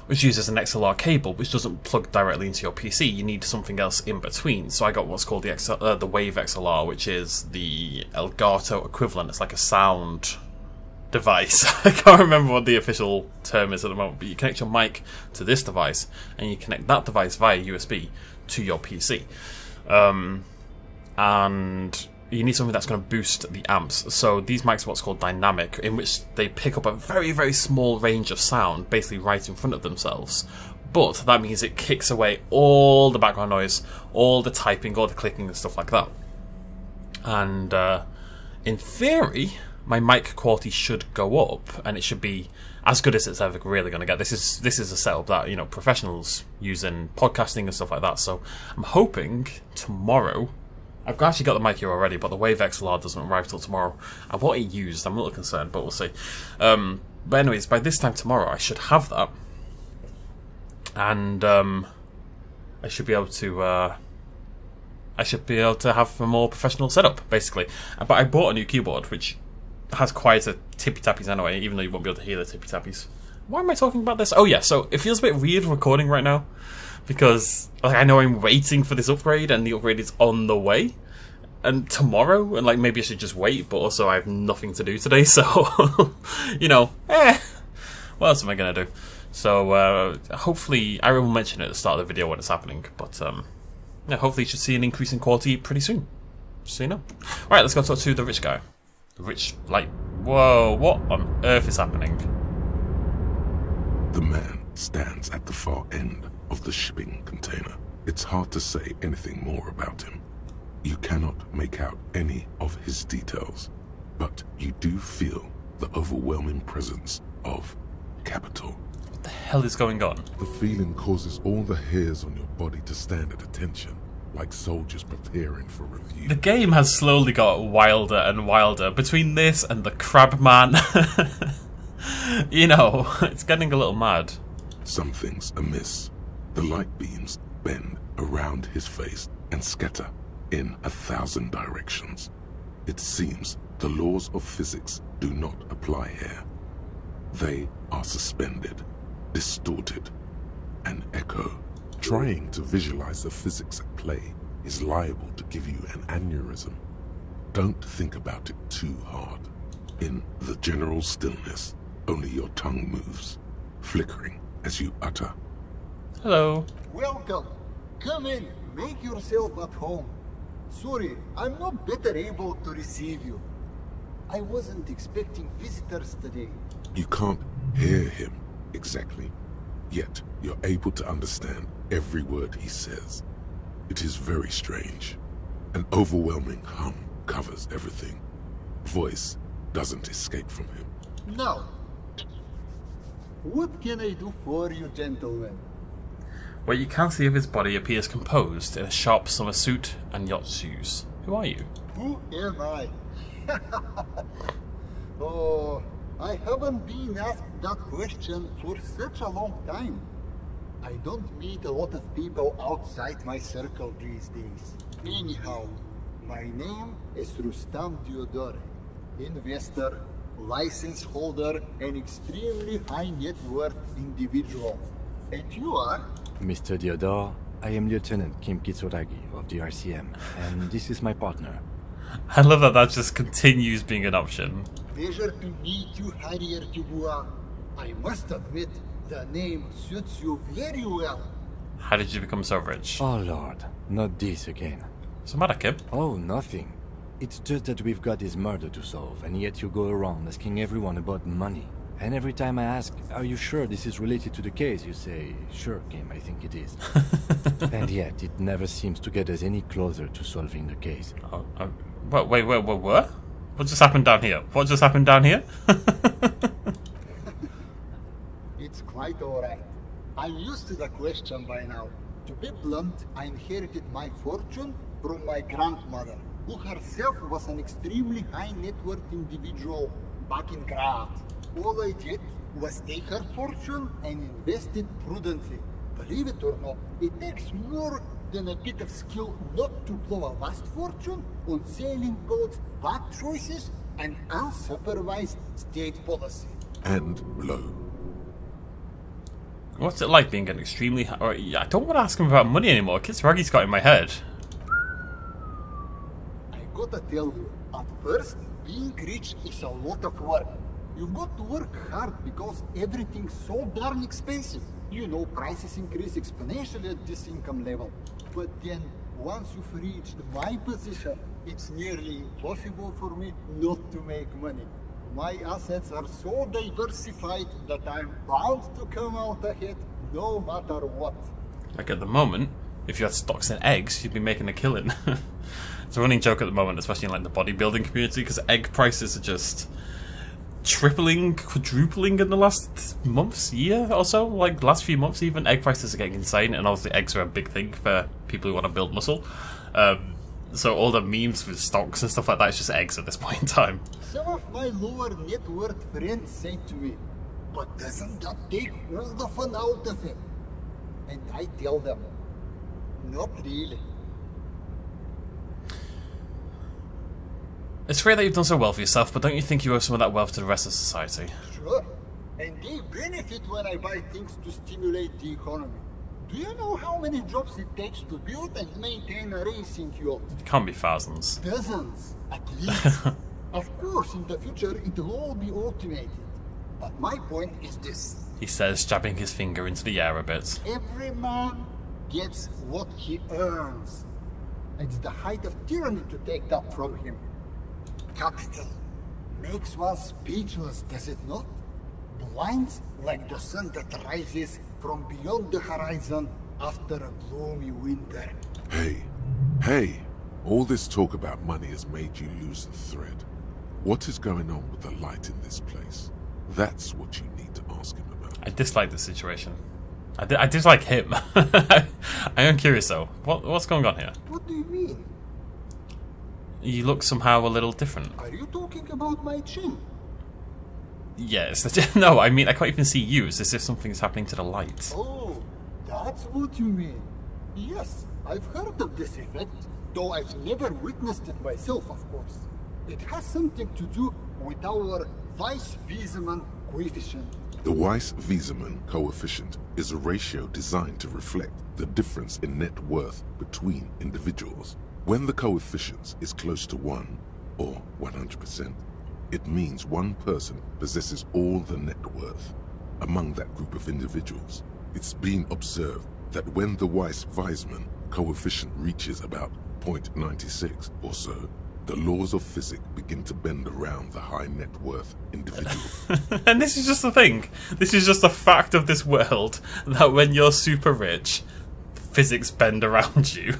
which uses an X L R cable, which doesn't plug directly into your P C. You need something else in between. So I got what's called the X L, uh, the Wave X L R, which is the Elgato equivalent. It's like a sound device. I can't remember what the official term is at the moment, but you connect your mic to this device, and you connect that device via U S B to your P C. Um, and... You need something that's going to boost the amps. So these mics are what's called dynamic, in which they pick up a very, very small range of sound, basically right in front of themselves. But that means it kicks away all the background noise, all the typing, all the clicking and stuff like that. And uh, in theory, my mic quality should go up, and it should be as good as it's ever really going to get. This is this is a setup that, you know, professionals use in podcasting and stuff like that. So I'm hoping tomorrow. I've actually got the mic here already, but the Wave X L R doesn't arrive till tomorrow. I've already used. I'm a little concerned, but we'll see. Um, but anyways, by this time tomorrow, I should have that, and um, I should be able to. Uh, I should be able to have a more professional setup, basically. But I bought a new keyboard, which has quite a tippy tappies anyway, even though you won't be able to hear the tippy tappies. Why am I talking about this? Oh yeah, so it feels a bit weird recording right now, because like I know I'm waiting for this upgrade, and the upgrade is on the way, and tomorrow, and like maybe I should just wait, but also I have nothing to do today, so you know, eh, what else am I gonna do? So uh, hopefully, I will mention it at the start of the video when it's happening, but um, yeah, hopefully you should see an increase in quality pretty soon. Just so you know. All right, let's go talk to the rich guy. The rich, like, whoa, what on earth is happening? The man stands at the far end of the shipping container. It's hard to say anything more about him. You cannot make out any of his details, but you do feel the overwhelming presence of capital. What the hell is going on? The feeling causes all the hairs on your body to stand at attention, like soldiers preparing for review. The game has slowly got wilder and wilder. Between this and the crab man, you know, it's getting a little mad. Something's amiss. The light beams bend around his face and scatter in a thousand directions. It seems the laws of physics do not apply here. They are suspended, distorted, an echo. Trying to visualize the physics at play is liable to give you an aneurysm. Don't think about it too hard. In the general stillness, only your tongue moves, flickering as you utter. Hello. Welcome. Come in. Make yourself at home. Sorry, I'm not better able to receive you. I wasn't expecting visitors today. You can't hear him exactly, yet you're able to understand every word he says. It is very strange. An overwhelming hum covers everything. Voice doesn't escape from him. Now, what can I do for you, gentlemen? What you can see of his body appears composed in a sharp summer suit and yacht shoes. Who are you? Who am I? Oh, I haven't been asked that question for such a long time. I don't meet a lot of people outside my circle these days. Anyhow, my name is Rustam Diodore, investor, license holder, and extremely high net worth individual. And you are? Mister Diodore, I am Lieutenant Kim Kitsuragi of the R C M, and this is my partner. I love that that just continues being an option. Pleasure to meet you, Harrier Kibua. I must admit, the name suits you very well. How did you become so rich? Oh lord, not this again. What's the matter, Kim? Oh, nothing. It's just that we've got this murder to solve, and yet you go around asking everyone about money. And every time I ask, are you sure this is related to the case? You say, sure, Kim, I think it is. And yet, it never seems to get us any closer to solving the case. Oh, oh, wait, wait, wait, wait, what? What just happened down here? What just happened down here? It's quite alright. I'm used to the question by now. To be blunt, I inherited my fortune from my grandmother, who herself was an extremely high net worth individual back in Graz. All I did was take her fortune and invest it prudently. Believe it or not, it takes more than a bit of skill not to blow a vast fortune on sailing boats, bad choices, and unsupervised state policy. And blow. What's it like being an extremely high... I don't want to ask him about money anymore. Kitsuragi's got in my head. I gotta tell you, at first, being rich is a lot of work. You've got to work hard because everything's so darn expensive. You know, prices increase exponentially at this income level. But then, once you've reached my position, it's nearly impossible for me not to make money. My assets are so diversified that I'm bound to come out ahead no matter what. Like at the moment, if you had stocks and eggs, you'd be making a killing. It's a running joke at the moment, especially in like the bodybuilding community, because egg prices are just... tripling, quadrupling in the last months, year or so, like the last few months even. Egg prices are getting insane, and obviously eggs are a big thing for people who want to build muscle. Um, so all the memes with stocks and stuff like that is just eggs at this point in time. Some of my lower net worth friends say to me, but doesn't that take all the fun out of it? And I tell them, not really. It's great that you've done so well for yourself, but don't you think you owe some of that wealth to the rest of society? Sure, and they benefit when I buy things to stimulate the economy. Do you know how many jobs it takes to build and maintain a racing yacht? It can't be thousands. Dozens, at least. Of course, in the future it will all be automated. But my point is this, he says, jabbing his finger into the air a bit. Every man gets what he earns. It's the height of tyranny to take that from him. Capital makes one speechless, does it not? Blinds like the sun that rises from beyond the horizon after a gloomy winter. Hey, hey, all this talk about money has made you lose the thread. What is going on with the light in this place? That's what you need to ask him about. I dislike the situation. I, di I dislike him. I am curious though. What, what's going on here? What do you mean? You look somehow a little different. Are you talking about my chin? Yes. No, I mean, I can't even see you. It's as if something's happening to the light. Oh, that's what you mean. Yes, I've heard of this effect, though I've never witnessed it myself, of course. It has something to do with our Weiss-Wiesemann coefficient. The Weiss-Wiesemann coefficient is a ratio designed to reflect the difference in net worth between individuals. When the coefficient is close to one, or one hundred percent, it means one person possesses all the net worth among that group of individuals. It's been observed that when the Weiss-Wiesemann coefficient reaches about zero point nine six or so, the laws of physics begin to bend around the high net worth individual. And this is just the thing. This is just a fact of this world, that when you're super rich, physics bend around you.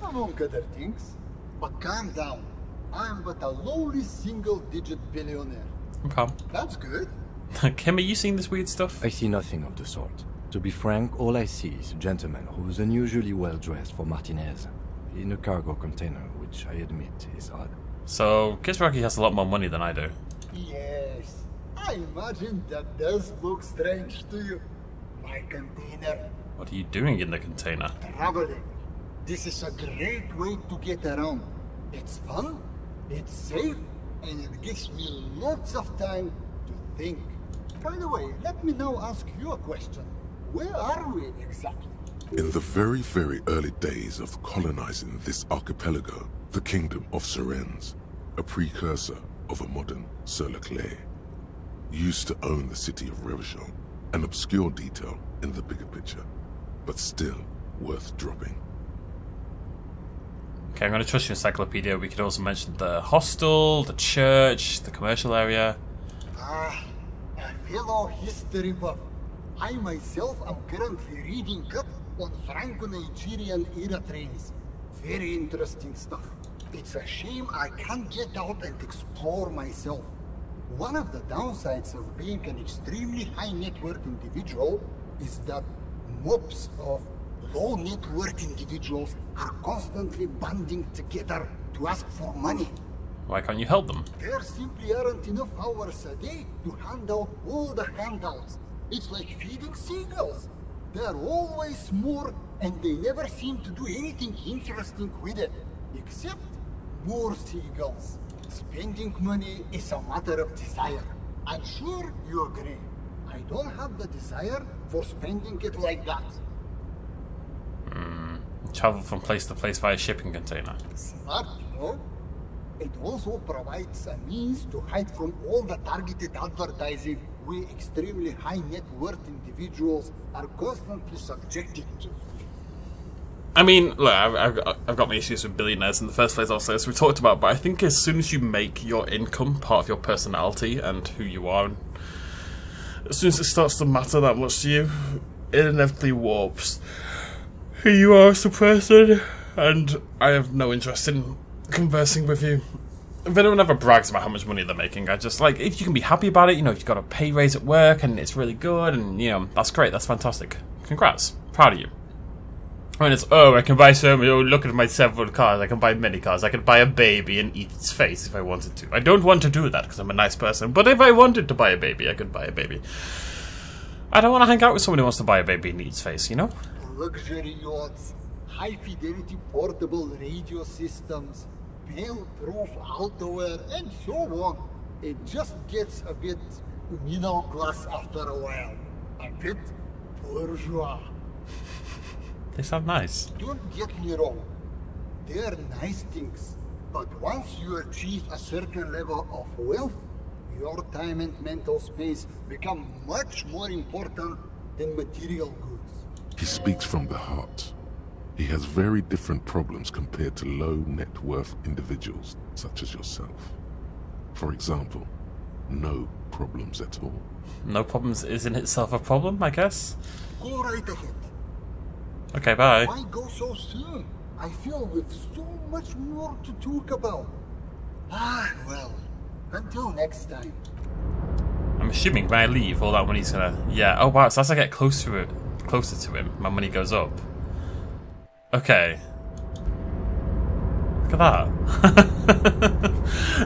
Among other things, but calm down. I'm but a lowly single-digit billionaire. Okay. That's good. Kim, are you seeing this weird stuff? I see nothing of the sort. To be frank, all I see is a gentleman who's unusually well-dressed for Martinez, in a cargo container, which I admit is odd. So, Kitsuragi has a lot more money than I do. Yes, I imagine that does look strange to you. My container. What are you doing in the container? Traveling. This is a great way to get around. It's fun, it's safe, and it gives me lots of time to think. By the way, let me now ask you a question. Where are we exactly? In the very, very early days of colonizing this archipelago, the kingdom of Sirens, a precursor of a modern Sel, used to own the city of Revachol, an obscure detail in the bigger picture, but still worth dropping. Okay, I'm going to trust your encyclopedia. We could also mention the hostel, the church, the commercial area. Ah, a fellow history buff. I myself am currently reading up on Franco-Nigerian era trains. Very interesting stuff. It's a shame I can't get out and explore myself. One of the downsides of being an extremely high net worth individual is that mobs of low net worth individuals are constantly banding together to ask for money. Why can't you help them? There simply aren't enough hours a day to hand out all the handouts. It's like feeding seagulls. There are always more, and they never seem to do anything interesting with it, except more seagulls. Spending money is a matter of desire. I'm sure you agree. I don't have the desire for spending it like that. Mm, travel from place to place via shipping container. Smart, no? It also provides a means to hide from all the targeted advertising we extremely high net worth individuals are constantly subjected to. I mean, look, I've, I've got my issues with billionaires in the first place, also, as we talked about, but I think as soon as you make your income part of your personality and who you are, and as soon as it starts to matter that much to you, it inevitably warps who you are as a person, and I have no interest in conversing with you Everyone never brags about how much money they're making. I just like, if you can be happy about it, you know, if you've got a pay raise at work and it's really good and, you know, that's great, that's fantastic. Congrats. Proud of you. I mean, it's, oh, I can buy so many, oh, look at my several cars, I can buy many cars, I can buy a baby and eat its face if I wanted to. I don't want to do that because I'm a nice person, but if I wanted to buy a baby, I could buy a baby. I don't want to hang out with someone who wants to buy a baby and eat its face, you know? Luxury yachts, high-fidelity portable radio systems, hail-proof outerwear, and so on. It just gets a bit middle class after a while. A bit bourgeois. They sound nice. Don't get me wrong. They're nice things. But once you achieve a certain level of wealth, your time and mental space become much more important than material goods. He speaks from the heart. He has very different problems compared to low net worth individuals such as yourself. For example, no problems at all. No problems is in itself a problem, I guess. Go right ahead. Okay, bye. Why go so soon? I feel we've so much more to talk about. Ah, well, until next time. I'm assuming when I leave, all that money's gonna. Yeah. Oh wow. So as I get closer to it, closer to him, my money goes up. Okay. Look at that.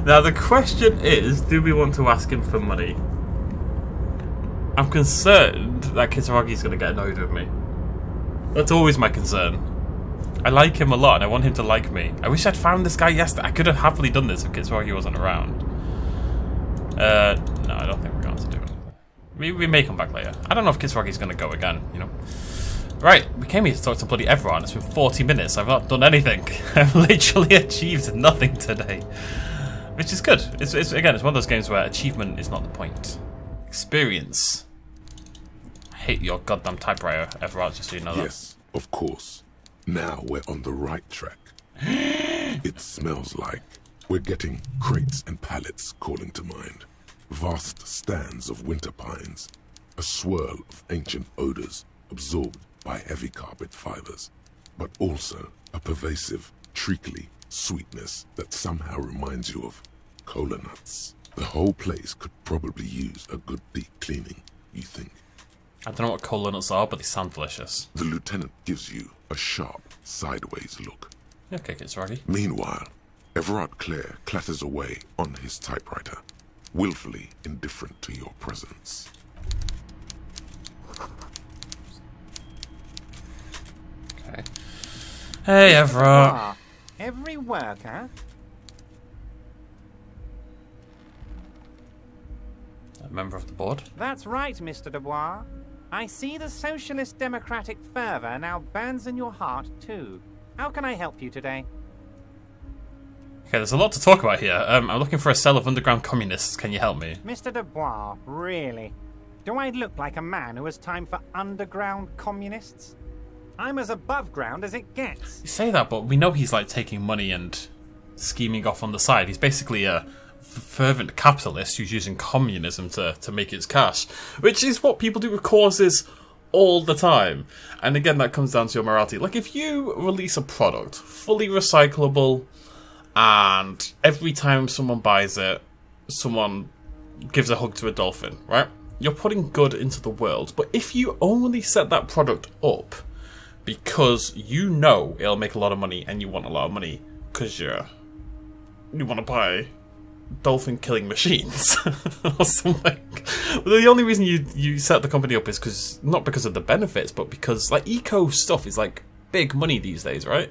Now the question is, do we want to ask him for money? I'm concerned that Kitsuragi's gonna get annoyed with me. That's always my concern. I like him a lot and I want him to like me. I wish I'd found this guy yesterday. I could have happily done this if Kitsuragi wasn't around. Uh, no, I don't think we're going to do it. We, we may come back later. I don't know if Kitsuragi's gonna go again, you know. Right, we came here to talk to bloody Everard. It's been forty minutes. I've not done anything. I've literally achieved nothing today, which is good. It's, it's again, it's one of those games where achievement is not the point. Experience. I hate your goddamn typewriter, Everard. Just so you know that. Yes, of course. Now we're on the right track. It smells like we're getting crates and pallets calling to mind, vast stands of winter pines, a swirl of ancient odors absorbed by heavy carpet fibers, but also a pervasive, treacly sweetness that somehow reminds you of cola nuts. The whole place could probably use a good deep cleaning, you think? I don't know what cola nuts are, but they sound delicious. The lieutenant gives you a sharp, sideways look. Okay, Kitsuragi. Meanwhile, Everard Clare clatters away on his typewriter, willfully indifferent to your presence. Hey, Everard. Every worker. A member of the board. That's right, Mister Dubois. I see the socialist democratic fervor now burns in your heart too. How can I help you today? Okay, there's a lot to talk about here. Um, I'm looking for a cell of underground communists. Can you help me, Mister Dubois? Really? Do I look like a man who has time for underground communists? I'm as above ground as it gets. You say that, but we know he's like taking money and scheming off on the side. He's basically a fervent capitalist who's using communism to, to make his cash, which is what people do with causes all the time. And again, that comes down to your morality. Like, if you release a product, fully recyclable, and every time someone buys it, someone gives a hug to a dolphin, right? You're putting good into the world. But if you only set that product up because you know it'll make a lot of money and you want a lot of money because you're you want to buy dolphin killing machines or something. But the only reason you you set the company up is because not because of the benefits, but because like eco stuff is like big money these days, right?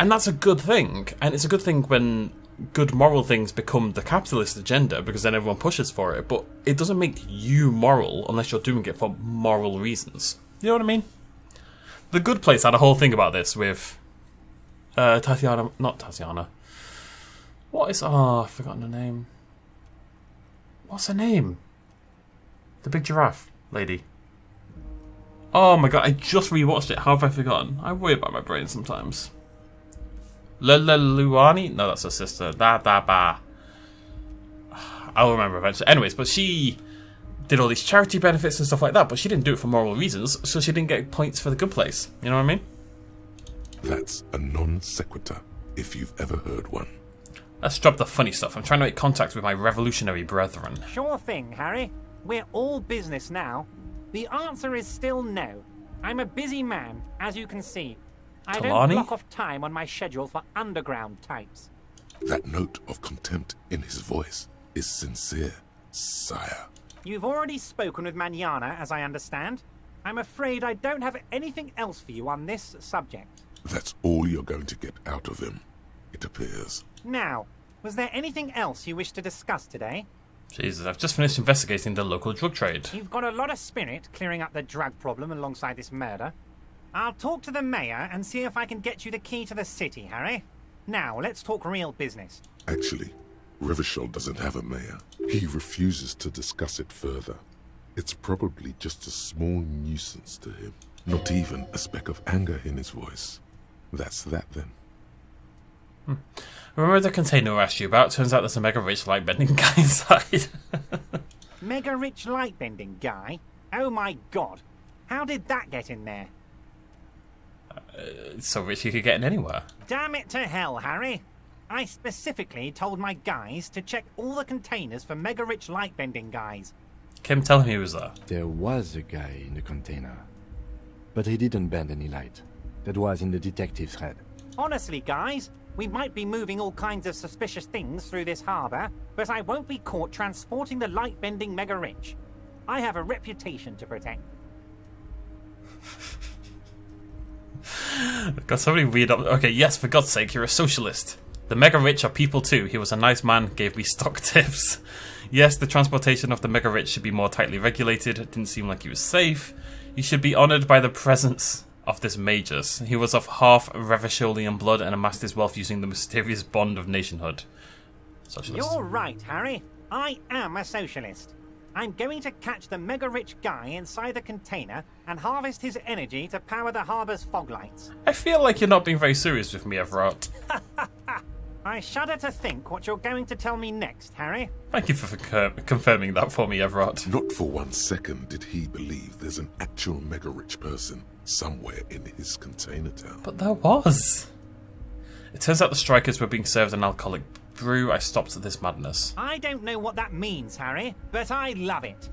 And that's a good thing, and it's a good thing when good moral things become the capitalist agenda because then everyone pushes for it. But it doesn't make you moral unless you're doing it for moral reasons. You know what I mean? The Good Place had a whole thing about this with uh, Tatiana, not Tatiana. What is, oh, I've forgotten her name. What's her name? The big giraffe lady. Oh my god, I just rewatched it. How have I forgotten? I worry about my brain sometimes. Lele Luani? No, that's her sister. Da da ba. I'll remember eventually. Anyways, but she did all these charity benefits and stuff like that, but she didn't do it for moral reasons, so she didn't get points for The Good Place. You know what I mean? That's a non sequitur, if you've ever heard one. Let's drop the funny stuff. I'm trying to make contact with my revolutionary brethren. Sure thing, Harry. We're all business now. The answer is still no. I'm a busy man, as you can see. I Talani? don't block off time on my schedule for underground types. That note of contempt in his voice is sincere, sire. You've already spoken with Mañana, as I understand. I'm afraid I don't have anything else for you on this subject. That's all you're going to get out of him, it appears. Now, was there anything else you wish to discuss today? Jesus, I've just finished investigating the local drug trade. You've got a lot of spirit clearing up the drug problem alongside this murder. I'll talk to the mayor and see if I can get you the key to the city, Harry. Now, let's talk real business. Actually, Revachol doesn't have a mayor. He refuses to discuss it further. It's probably just a small nuisance to him. Not even a speck of anger in his voice. That's that, then. Hmm. Remember the container I asked you about? Turns out there's a mega-rich light-bending guy inside. Mega-rich light-bending guy? Oh my god. How did that get in there? Uh, it's so rich he could get in anywhere. Damn it to hell, Harry. I specifically told my guys to check all the containers for mega-rich light-bending guys. Kim, tell him he was there. There was a guy in the container. But he didn't bend any light. That was in the detective's head. Honestly, guys, we might be moving all kinds of suspicious things through this harbour, but I won't be caught transporting the light-bending mega-rich. I have a reputation to protect. Got so many weird... Okay, yes, for God's sake, you're a socialist. The mega-rich are people too. He was a nice man, gave me stock tips. Yes, the transportation of the mega-rich should be more tightly regulated. It didn't seem like he was safe. You should be honoured by the presence... of this magus. He was of half Revacholian blood and amassed his wealth using the mysterious bond of nationhood. Socialist. You're right, Harry. I am a socialist. I'm going to catch the mega-rich guy inside the container and harvest his energy to power the harbour's fog lights. I feel like you're not being very serious with me, Everard. I shudder to think what you're going to tell me next, Harry. Thank you for confirming that for me, Everard. Not for one second did he believe there's an actual mega-rich person somewhere in his container town. But there was. It turns out the strikers were being served an alcoholic brew. I stopped at this madness. I don't know what that means, Harry, but I love it.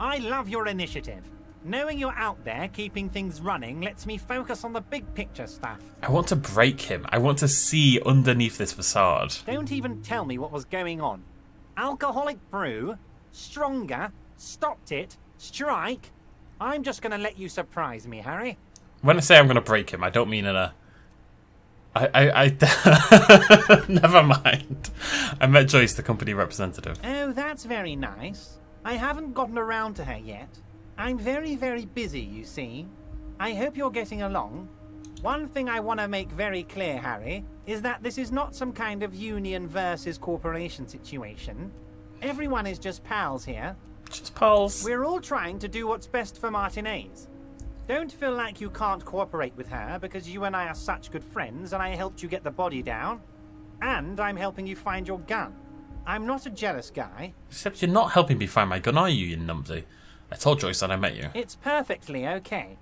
I love your initiative. Knowing you're out there keeping things running lets me focus on the big picture stuff. I want to break him. I want to see underneath this facade. Don't even tell me what was going on. Alcoholic brew, stronger, stopped it, strike... I'm just going to let you surprise me, Harry. When I say I'm going to break him, I don't mean in a... I... I... I... Never mind. I met Joyce, the company representative. Oh, that's very nice. I haven't gotten around to her yet. I'm very, very busy, you see. I hope you're getting along. One thing I want to make very clear, Harry, is that this is not some kind of union versus corporation situation. Everyone is just pals here. Just pals. We're all trying to do what's best for Martinez. Don't feel like you can't cooperate with her because you and I are such good friends and I helped you get the body down. And I'm helping you find your gun. I'm not a jealous guy. Except you're not helping me find my gun, are you, you numpty? I told Joyce that I met you. It's perfectly okay.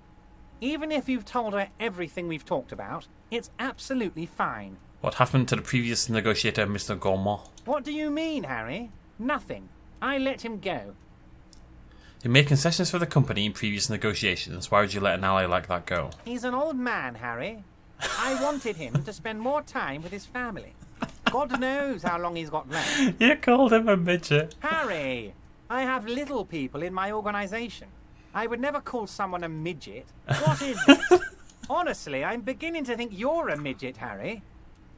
Even if you've told her everything we've talked about, it's absolutely fine. What happened to the previous negotiator, Mister Gormor? What do you mean, Harry? Nothing. I let him go. You made concessions for the company in previous negotiations. Why would you let an ally like that go? He's an old man, Harry. I wanted him to spend more time with his family. God knows how long he's got left. You called him a midget. Harry, I have little people in my organisation. I would never call someone a midget. What is this? Honestly, I'm beginning to think you're a midget, Harry.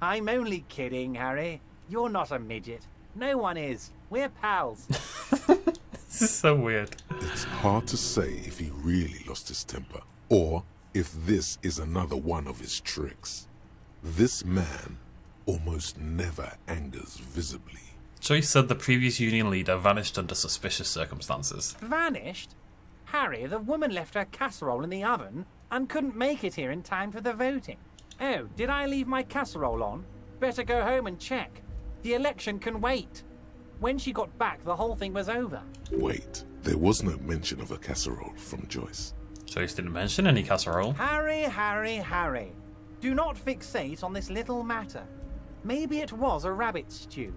I'm only kidding, Harry. You're not a midget. No one is. We're pals. This is so weird. It's hard to say if he really lost his temper, or if this is another one of his tricks. This man almost never angers visibly. Joyce said the previous union leader vanished under suspicious circumstances. Vanished? Harry, the woman left her casserole in the oven and couldn't make it here in time for the voting. Oh, did I leave my casserole on? Better go home and check. The election can wait. When she got back, the whole thing was over. Wait, there was no mention of a casserole from Joyce. Joyce didn't mention any casserole. Harry, Harry, Harry. Do not fixate on this little matter. Maybe it was a rabbit stew,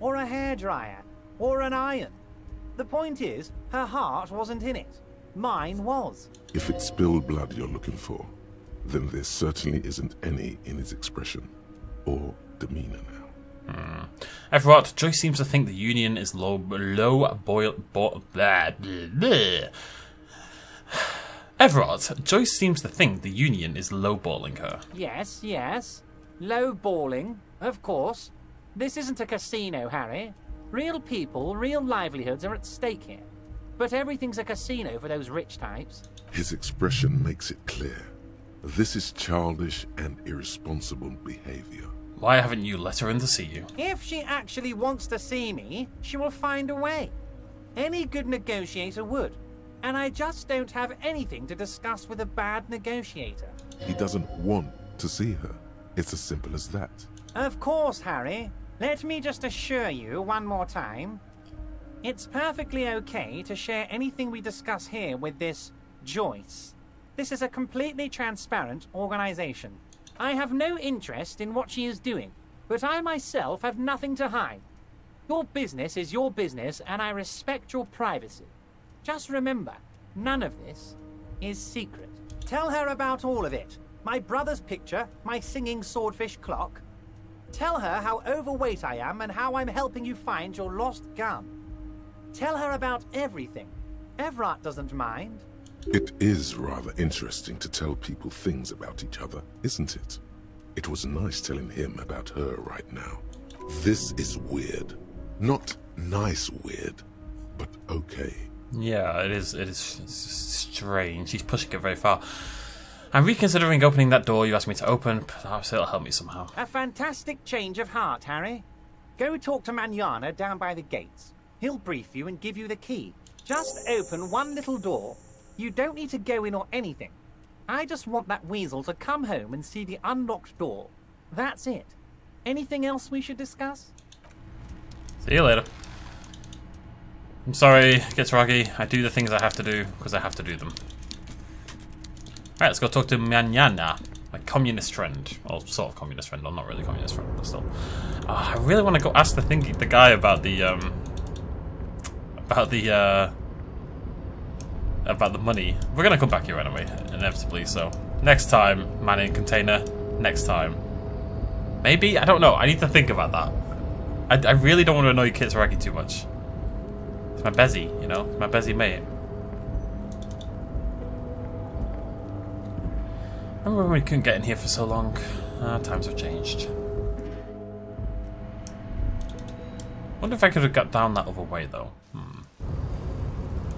or a hairdryer, or an iron. The point is, her heart wasn't in it. Mine was. If it's spilled blood you're looking for, then there certainly isn't any in his expression or demeanor now. Hmm. Everard, Joyce seems to think the Union is low, low boil, bo bleh, bleh, bleh. Everard, Joyce seems to think the Union is lowballing her. Yes, yes. Lowballing, of course. This isn't a casino, Harry. Real people, real livelihoods are at stake here. But everything's a casino for those rich types. His expression makes it clear. This is childish and irresponsible behavior. Why haven't you let her in to see you? If she actually wants to see me, she will find a way. Any good negotiator would. And I just don't have anything to discuss with a bad negotiator. He doesn't want to see her. It's as simple as that. Of course, Harry. Let me just assure you one more time. It's perfectly okay to share anything we discuss here with this Joyce. This is a completely transparent organization. I have no interest in what she is doing, but I myself have nothing to hide. Your business is your business, and I respect your privacy. Just remember, none of this is secret. Tell her about all of it. My brother's picture, my singing swordfish clock. Tell her how overweight I am and how I'm helping you find your lost gun. Tell her about everything. Everard doesn't mind. It is rather interesting to tell people things about each other, isn't it? It was nice telling him about her right now. This is weird. Not nice weird, but okay. Yeah, it is. It is strange. He's pushing it very far. I'm reconsidering opening that door you asked me to open. Perhaps it'll help me somehow. A fantastic change of heart, Harry. Go talk to Mañana down by the gates. He'll brief you and give you the key. Just open one little door. You don't need to go in or anything. I just want that weasel to come home and see the unlocked door. That's it. Anything else we should discuss? See you later. I'm sorry, Kitsuragi. I do the things I have to do because I have to do them. Alright, let's go talk to Mañana, my communist friend. Or sort of communist friend. I'm not really communist friend, but still. Uh, I really want to go ask the thing, the guy about the, um... About the, uh... about the money. We're gonna come back here anyway, inevitably, so next time, man in container, next time. Maybe? I don't know. I need to think about that. I, I really don't want to annoy Kitsuragi too much. It's my bezzy, you know? It's my bezzy mate. I remember when we couldn't get in here for so long. Ah, times have changed. Wonder if I could have got down that other way, though. Hmm.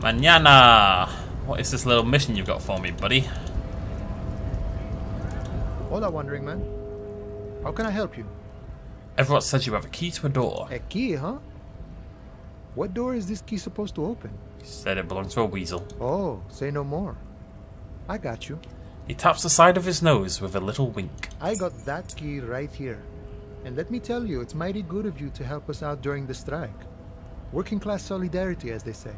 Mañana! What is this little mission you've got for me, buddy? Hola, wandering man. How can I help you? Everyone says you have a key to a door. A key, huh? What door is this key supposed to open? He said it belongs to a weasel. Oh, say no more. I got you. He taps the side of his nose with a little wink. I got that key right here. And let me tell you, it's mighty good of you to help us out during the strike. Working class solidarity, as they say.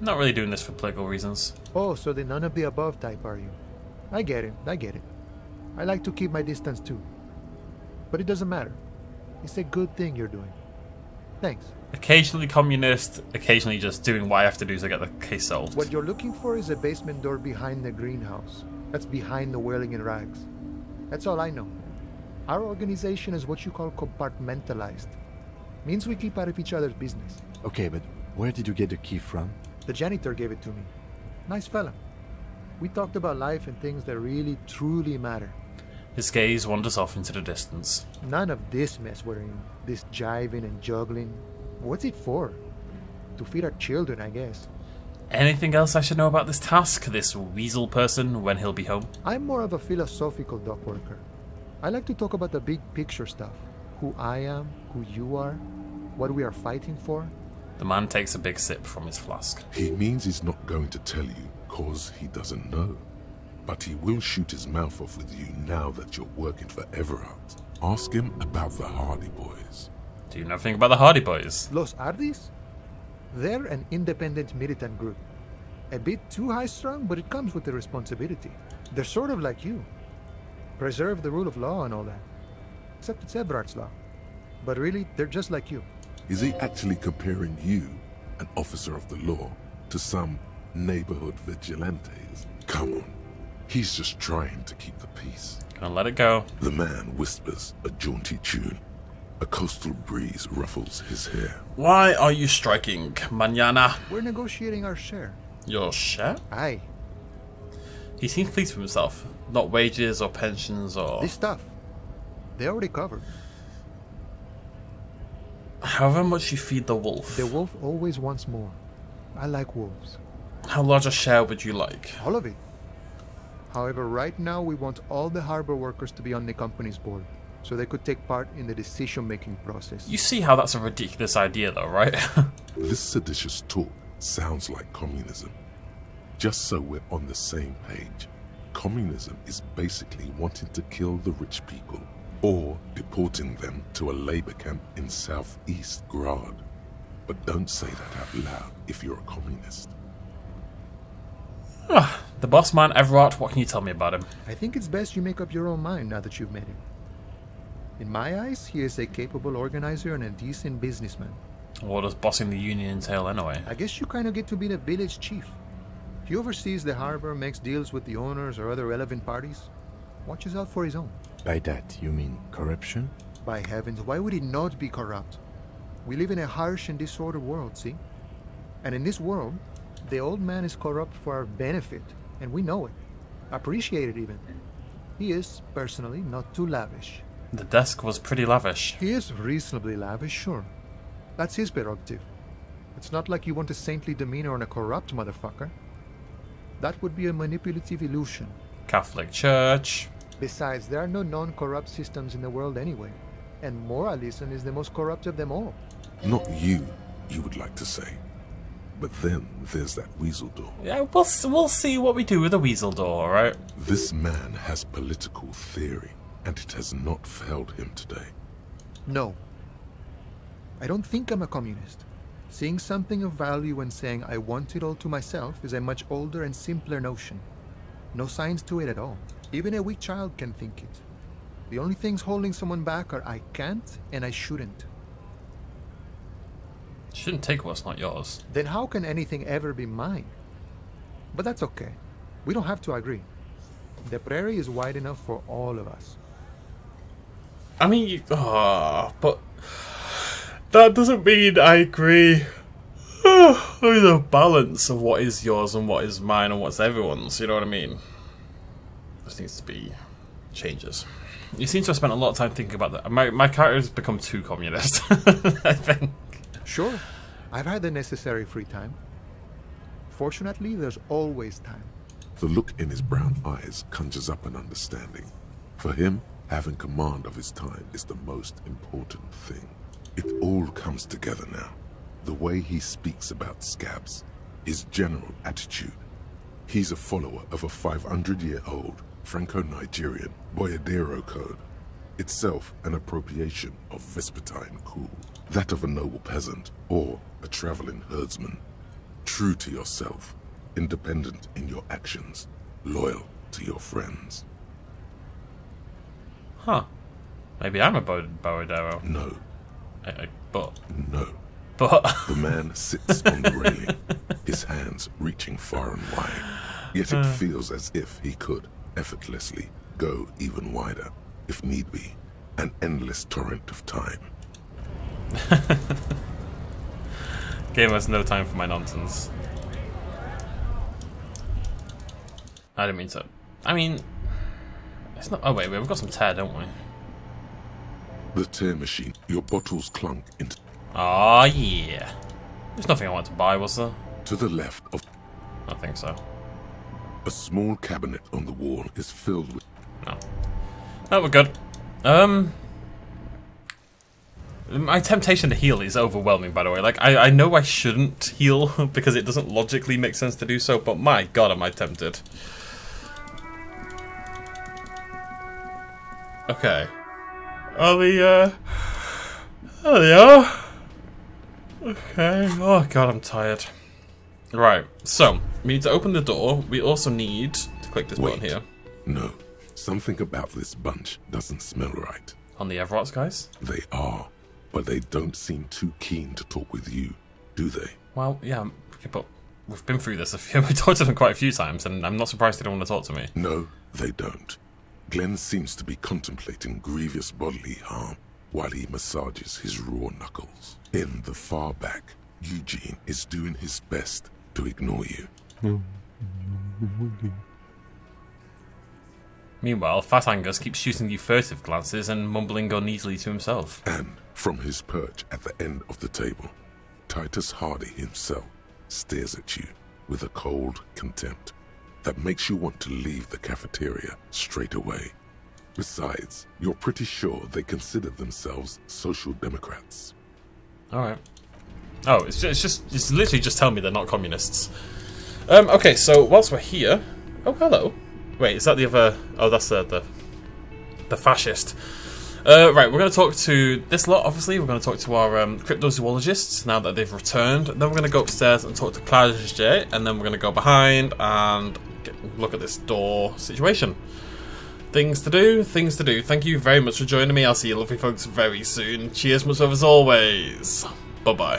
Not really doing this for political reasons. Oh, so the none of the above type, are you? I get it, I get it. I like to keep my distance too. But it doesn't matter. It's a good thing you're doing. Thanks. Occasionally communist, occasionally just doing what I have to do to get the case solved. What you're looking for is a basement door behind the greenhouse. That's behind the Whirling in Rags. That's all I know. Our organization is what you call compartmentalized. Means we keep out of each other's business. Okay, but where did you get the key from? The janitor gave it to me. Nice fella. We talked about life and things that really, truly matter. His gaze wanders off into the distance. None of this mess we're in. This jiving and juggling. What's it for? To feed our children, I guess. Anything else I should know about this task? This weasel person, when he'll be home? I'm more of a philosophical dock worker. I like to talk about the big picture stuff. Who I am, who you are, what we are fighting for. The man takes a big sip from his flask. He means he's not going to tell you, cause he doesn't know. But he will shoot his mouth off with you now that you're working for Everard. Ask him about the Hardie Boys. Do you know anything about the Hardie Boys? Los Hardies? They're an independent militant group. A bit too high-strung, but it comes with the responsibility. They're sort of like you. Preserve the rule of law and all that. Except it's Everard's law. But really, they're just like you. Is he actually comparing you, an officer of the law, to some neighborhood vigilantes? Come on. He's just trying to keep the peace. Gonna let it go. The man whispers a jaunty tune. A coastal breeze ruffles his hair. Why are you striking, Mañana? We're negotiating our share. Your share? Aye. He seems pleased with himself. Not wages or pensions or... this stuff. They already covered. However much you feed the wolf. The wolf always wants more. I like wolves. How large a share would you like? All of it. However, right now we want all the harbor workers to be on the company's board, so they could take part in the decision-making process. You see how that's a ridiculous idea though, right? This seditious talk sounds like communism. Just so we're on the same page, communism is basically wanting to kill the rich people or deporting them to a labor camp in southeast Graz. But don't say that out loud if you're a communist. Ah, the boss man, Everard, what can you tell me about him? I think it's best you make up your own mind now that you've met him. In my eyes, he is a capable organizer and a decent businessman. What does bossing the union entail anyway? I guess you kind of get to be the village chief. He oversees the harbor, makes deals with the owners or other relevant parties. Watches out for his own. By that, you mean corruption? By heavens, why would he not be corrupt? We live in a harsh and disordered world, see? And in this world, the old man is corrupt for our benefit, and we know it. Appreciate it even. He is, personally, not too lavish. The desk was pretty lavish. He is reasonably lavish, sure. That's his prerogative. It's not like you want a saintly demeanor on a corrupt motherfucker. That would be a manipulative illusion. Catholic Church. Besides, there are no non-corrupt systems in the world anyway. And moralism is the most corrupt of them all. Not you, you would like to say. But then there's that weasel door. Yeah, we'll, we'll see what we do with the weasel door, alright? This man has political theory, and it has not failed him today. No. I don't think I'm a communist. Seeing something of value and saying I want it all to myself is a much older and simpler notion. No science to it at all. Even a weak child can think it. The only things holding someone back are I can't and I shouldn't. You shouldn't take what's not yours. Then how can anything ever be mine? But that's okay. We don't have to agree. The prairie is wide enough for all of us. I mean, you, oh, but that doesn't mean I agree. Oh, there's a balance of what is yours and what is mine and what's everyone's, you know what I mean? There needs to be changes. You seem to have spent a lot of time thinking about that. My, my character has become too communist, I think. Sure. I've had the necessary free time. Fortunately, there's always time. The look in his brown eyes conjures up an understanding. For him, having command of his time is the most important thing. It all comes together now. The way he speaks about scabs, his general attitude. He's a follower of a five hundred year old Franco-Nigerian Boiadeiro code, itself an appropriation of Vespertine cool, that of a noble peasant or a traveling herdsman. True to yourself, independent in your actions, loyal to your friends. Huh. Maybe I'm a Bo Boiadeiro. No. I, I, but. No. But. The man sits on the railing, his hands reaching far and wide, yet it feels as if he could effortlessly go even wider, if need be, an endless torrent of time. Game has no time for my nonsense. I didn't mean so. I mean, it's not. Oh wait, wait, we've got some tear, don't we? The tear machine. Your bottles clunk into. Ah, oh, yeah. There's nothing I wanted to buy, was there? To the left of. I think so. A small cabinet on the wall is filled with. No. No, we're good. Um. My temptation to heal is overwhelming, by the way. Like, I, I know I shouldn't heal because it doesn't logically make sense to do so, but my god, am I tempted. Okay. Are the, uh. There they are. Okay. Oh god, I'm tired. Right, so, we need to open the door. We also need to click this Wait. button here. No, something about this bunch doesn't smell right. on the Everards guys? They are, but they don't seem too keen to talk with you, do they? Well, yeah, but we've been through this. A few, we've talked to them quite a few times, and I'm not surprised they don't want to talk to me. No, they don't. Glenn seems to be contemplating grievous bodily harm while he massages his raw knuckles. In the far back, Eugene is doing his best to ignore you. Meanwhile, Fat Angus keeps shooting you furtive glances and mumbling uneasily to himself. And from his perch at the end of the table, Titus Hardie himself stares at you with a cold contempt that makes you want to leave the cafeteria straight away. Besides, you're pretty sure they consider themselves social democrats. Alright. Oh, it's just, it's just, it's literally just telling me they're not communists. Um, okay, so whilst we're here... Oh, hello. Wait, is that the other... Oh, that's uh, the... The fascist. Uh, right, we're going to talk to this lot, obviously. We're going to talk to our um, cryptozoologists now that they've returned. And then we're going to go upstairs and talk to Klaasje. And then we're going to go behind and get, look at this door situation. Things to do, things to do. Thank you very much for joining me. I'll see you lovely folks very soon. Cheers much love as always. Bye-bye.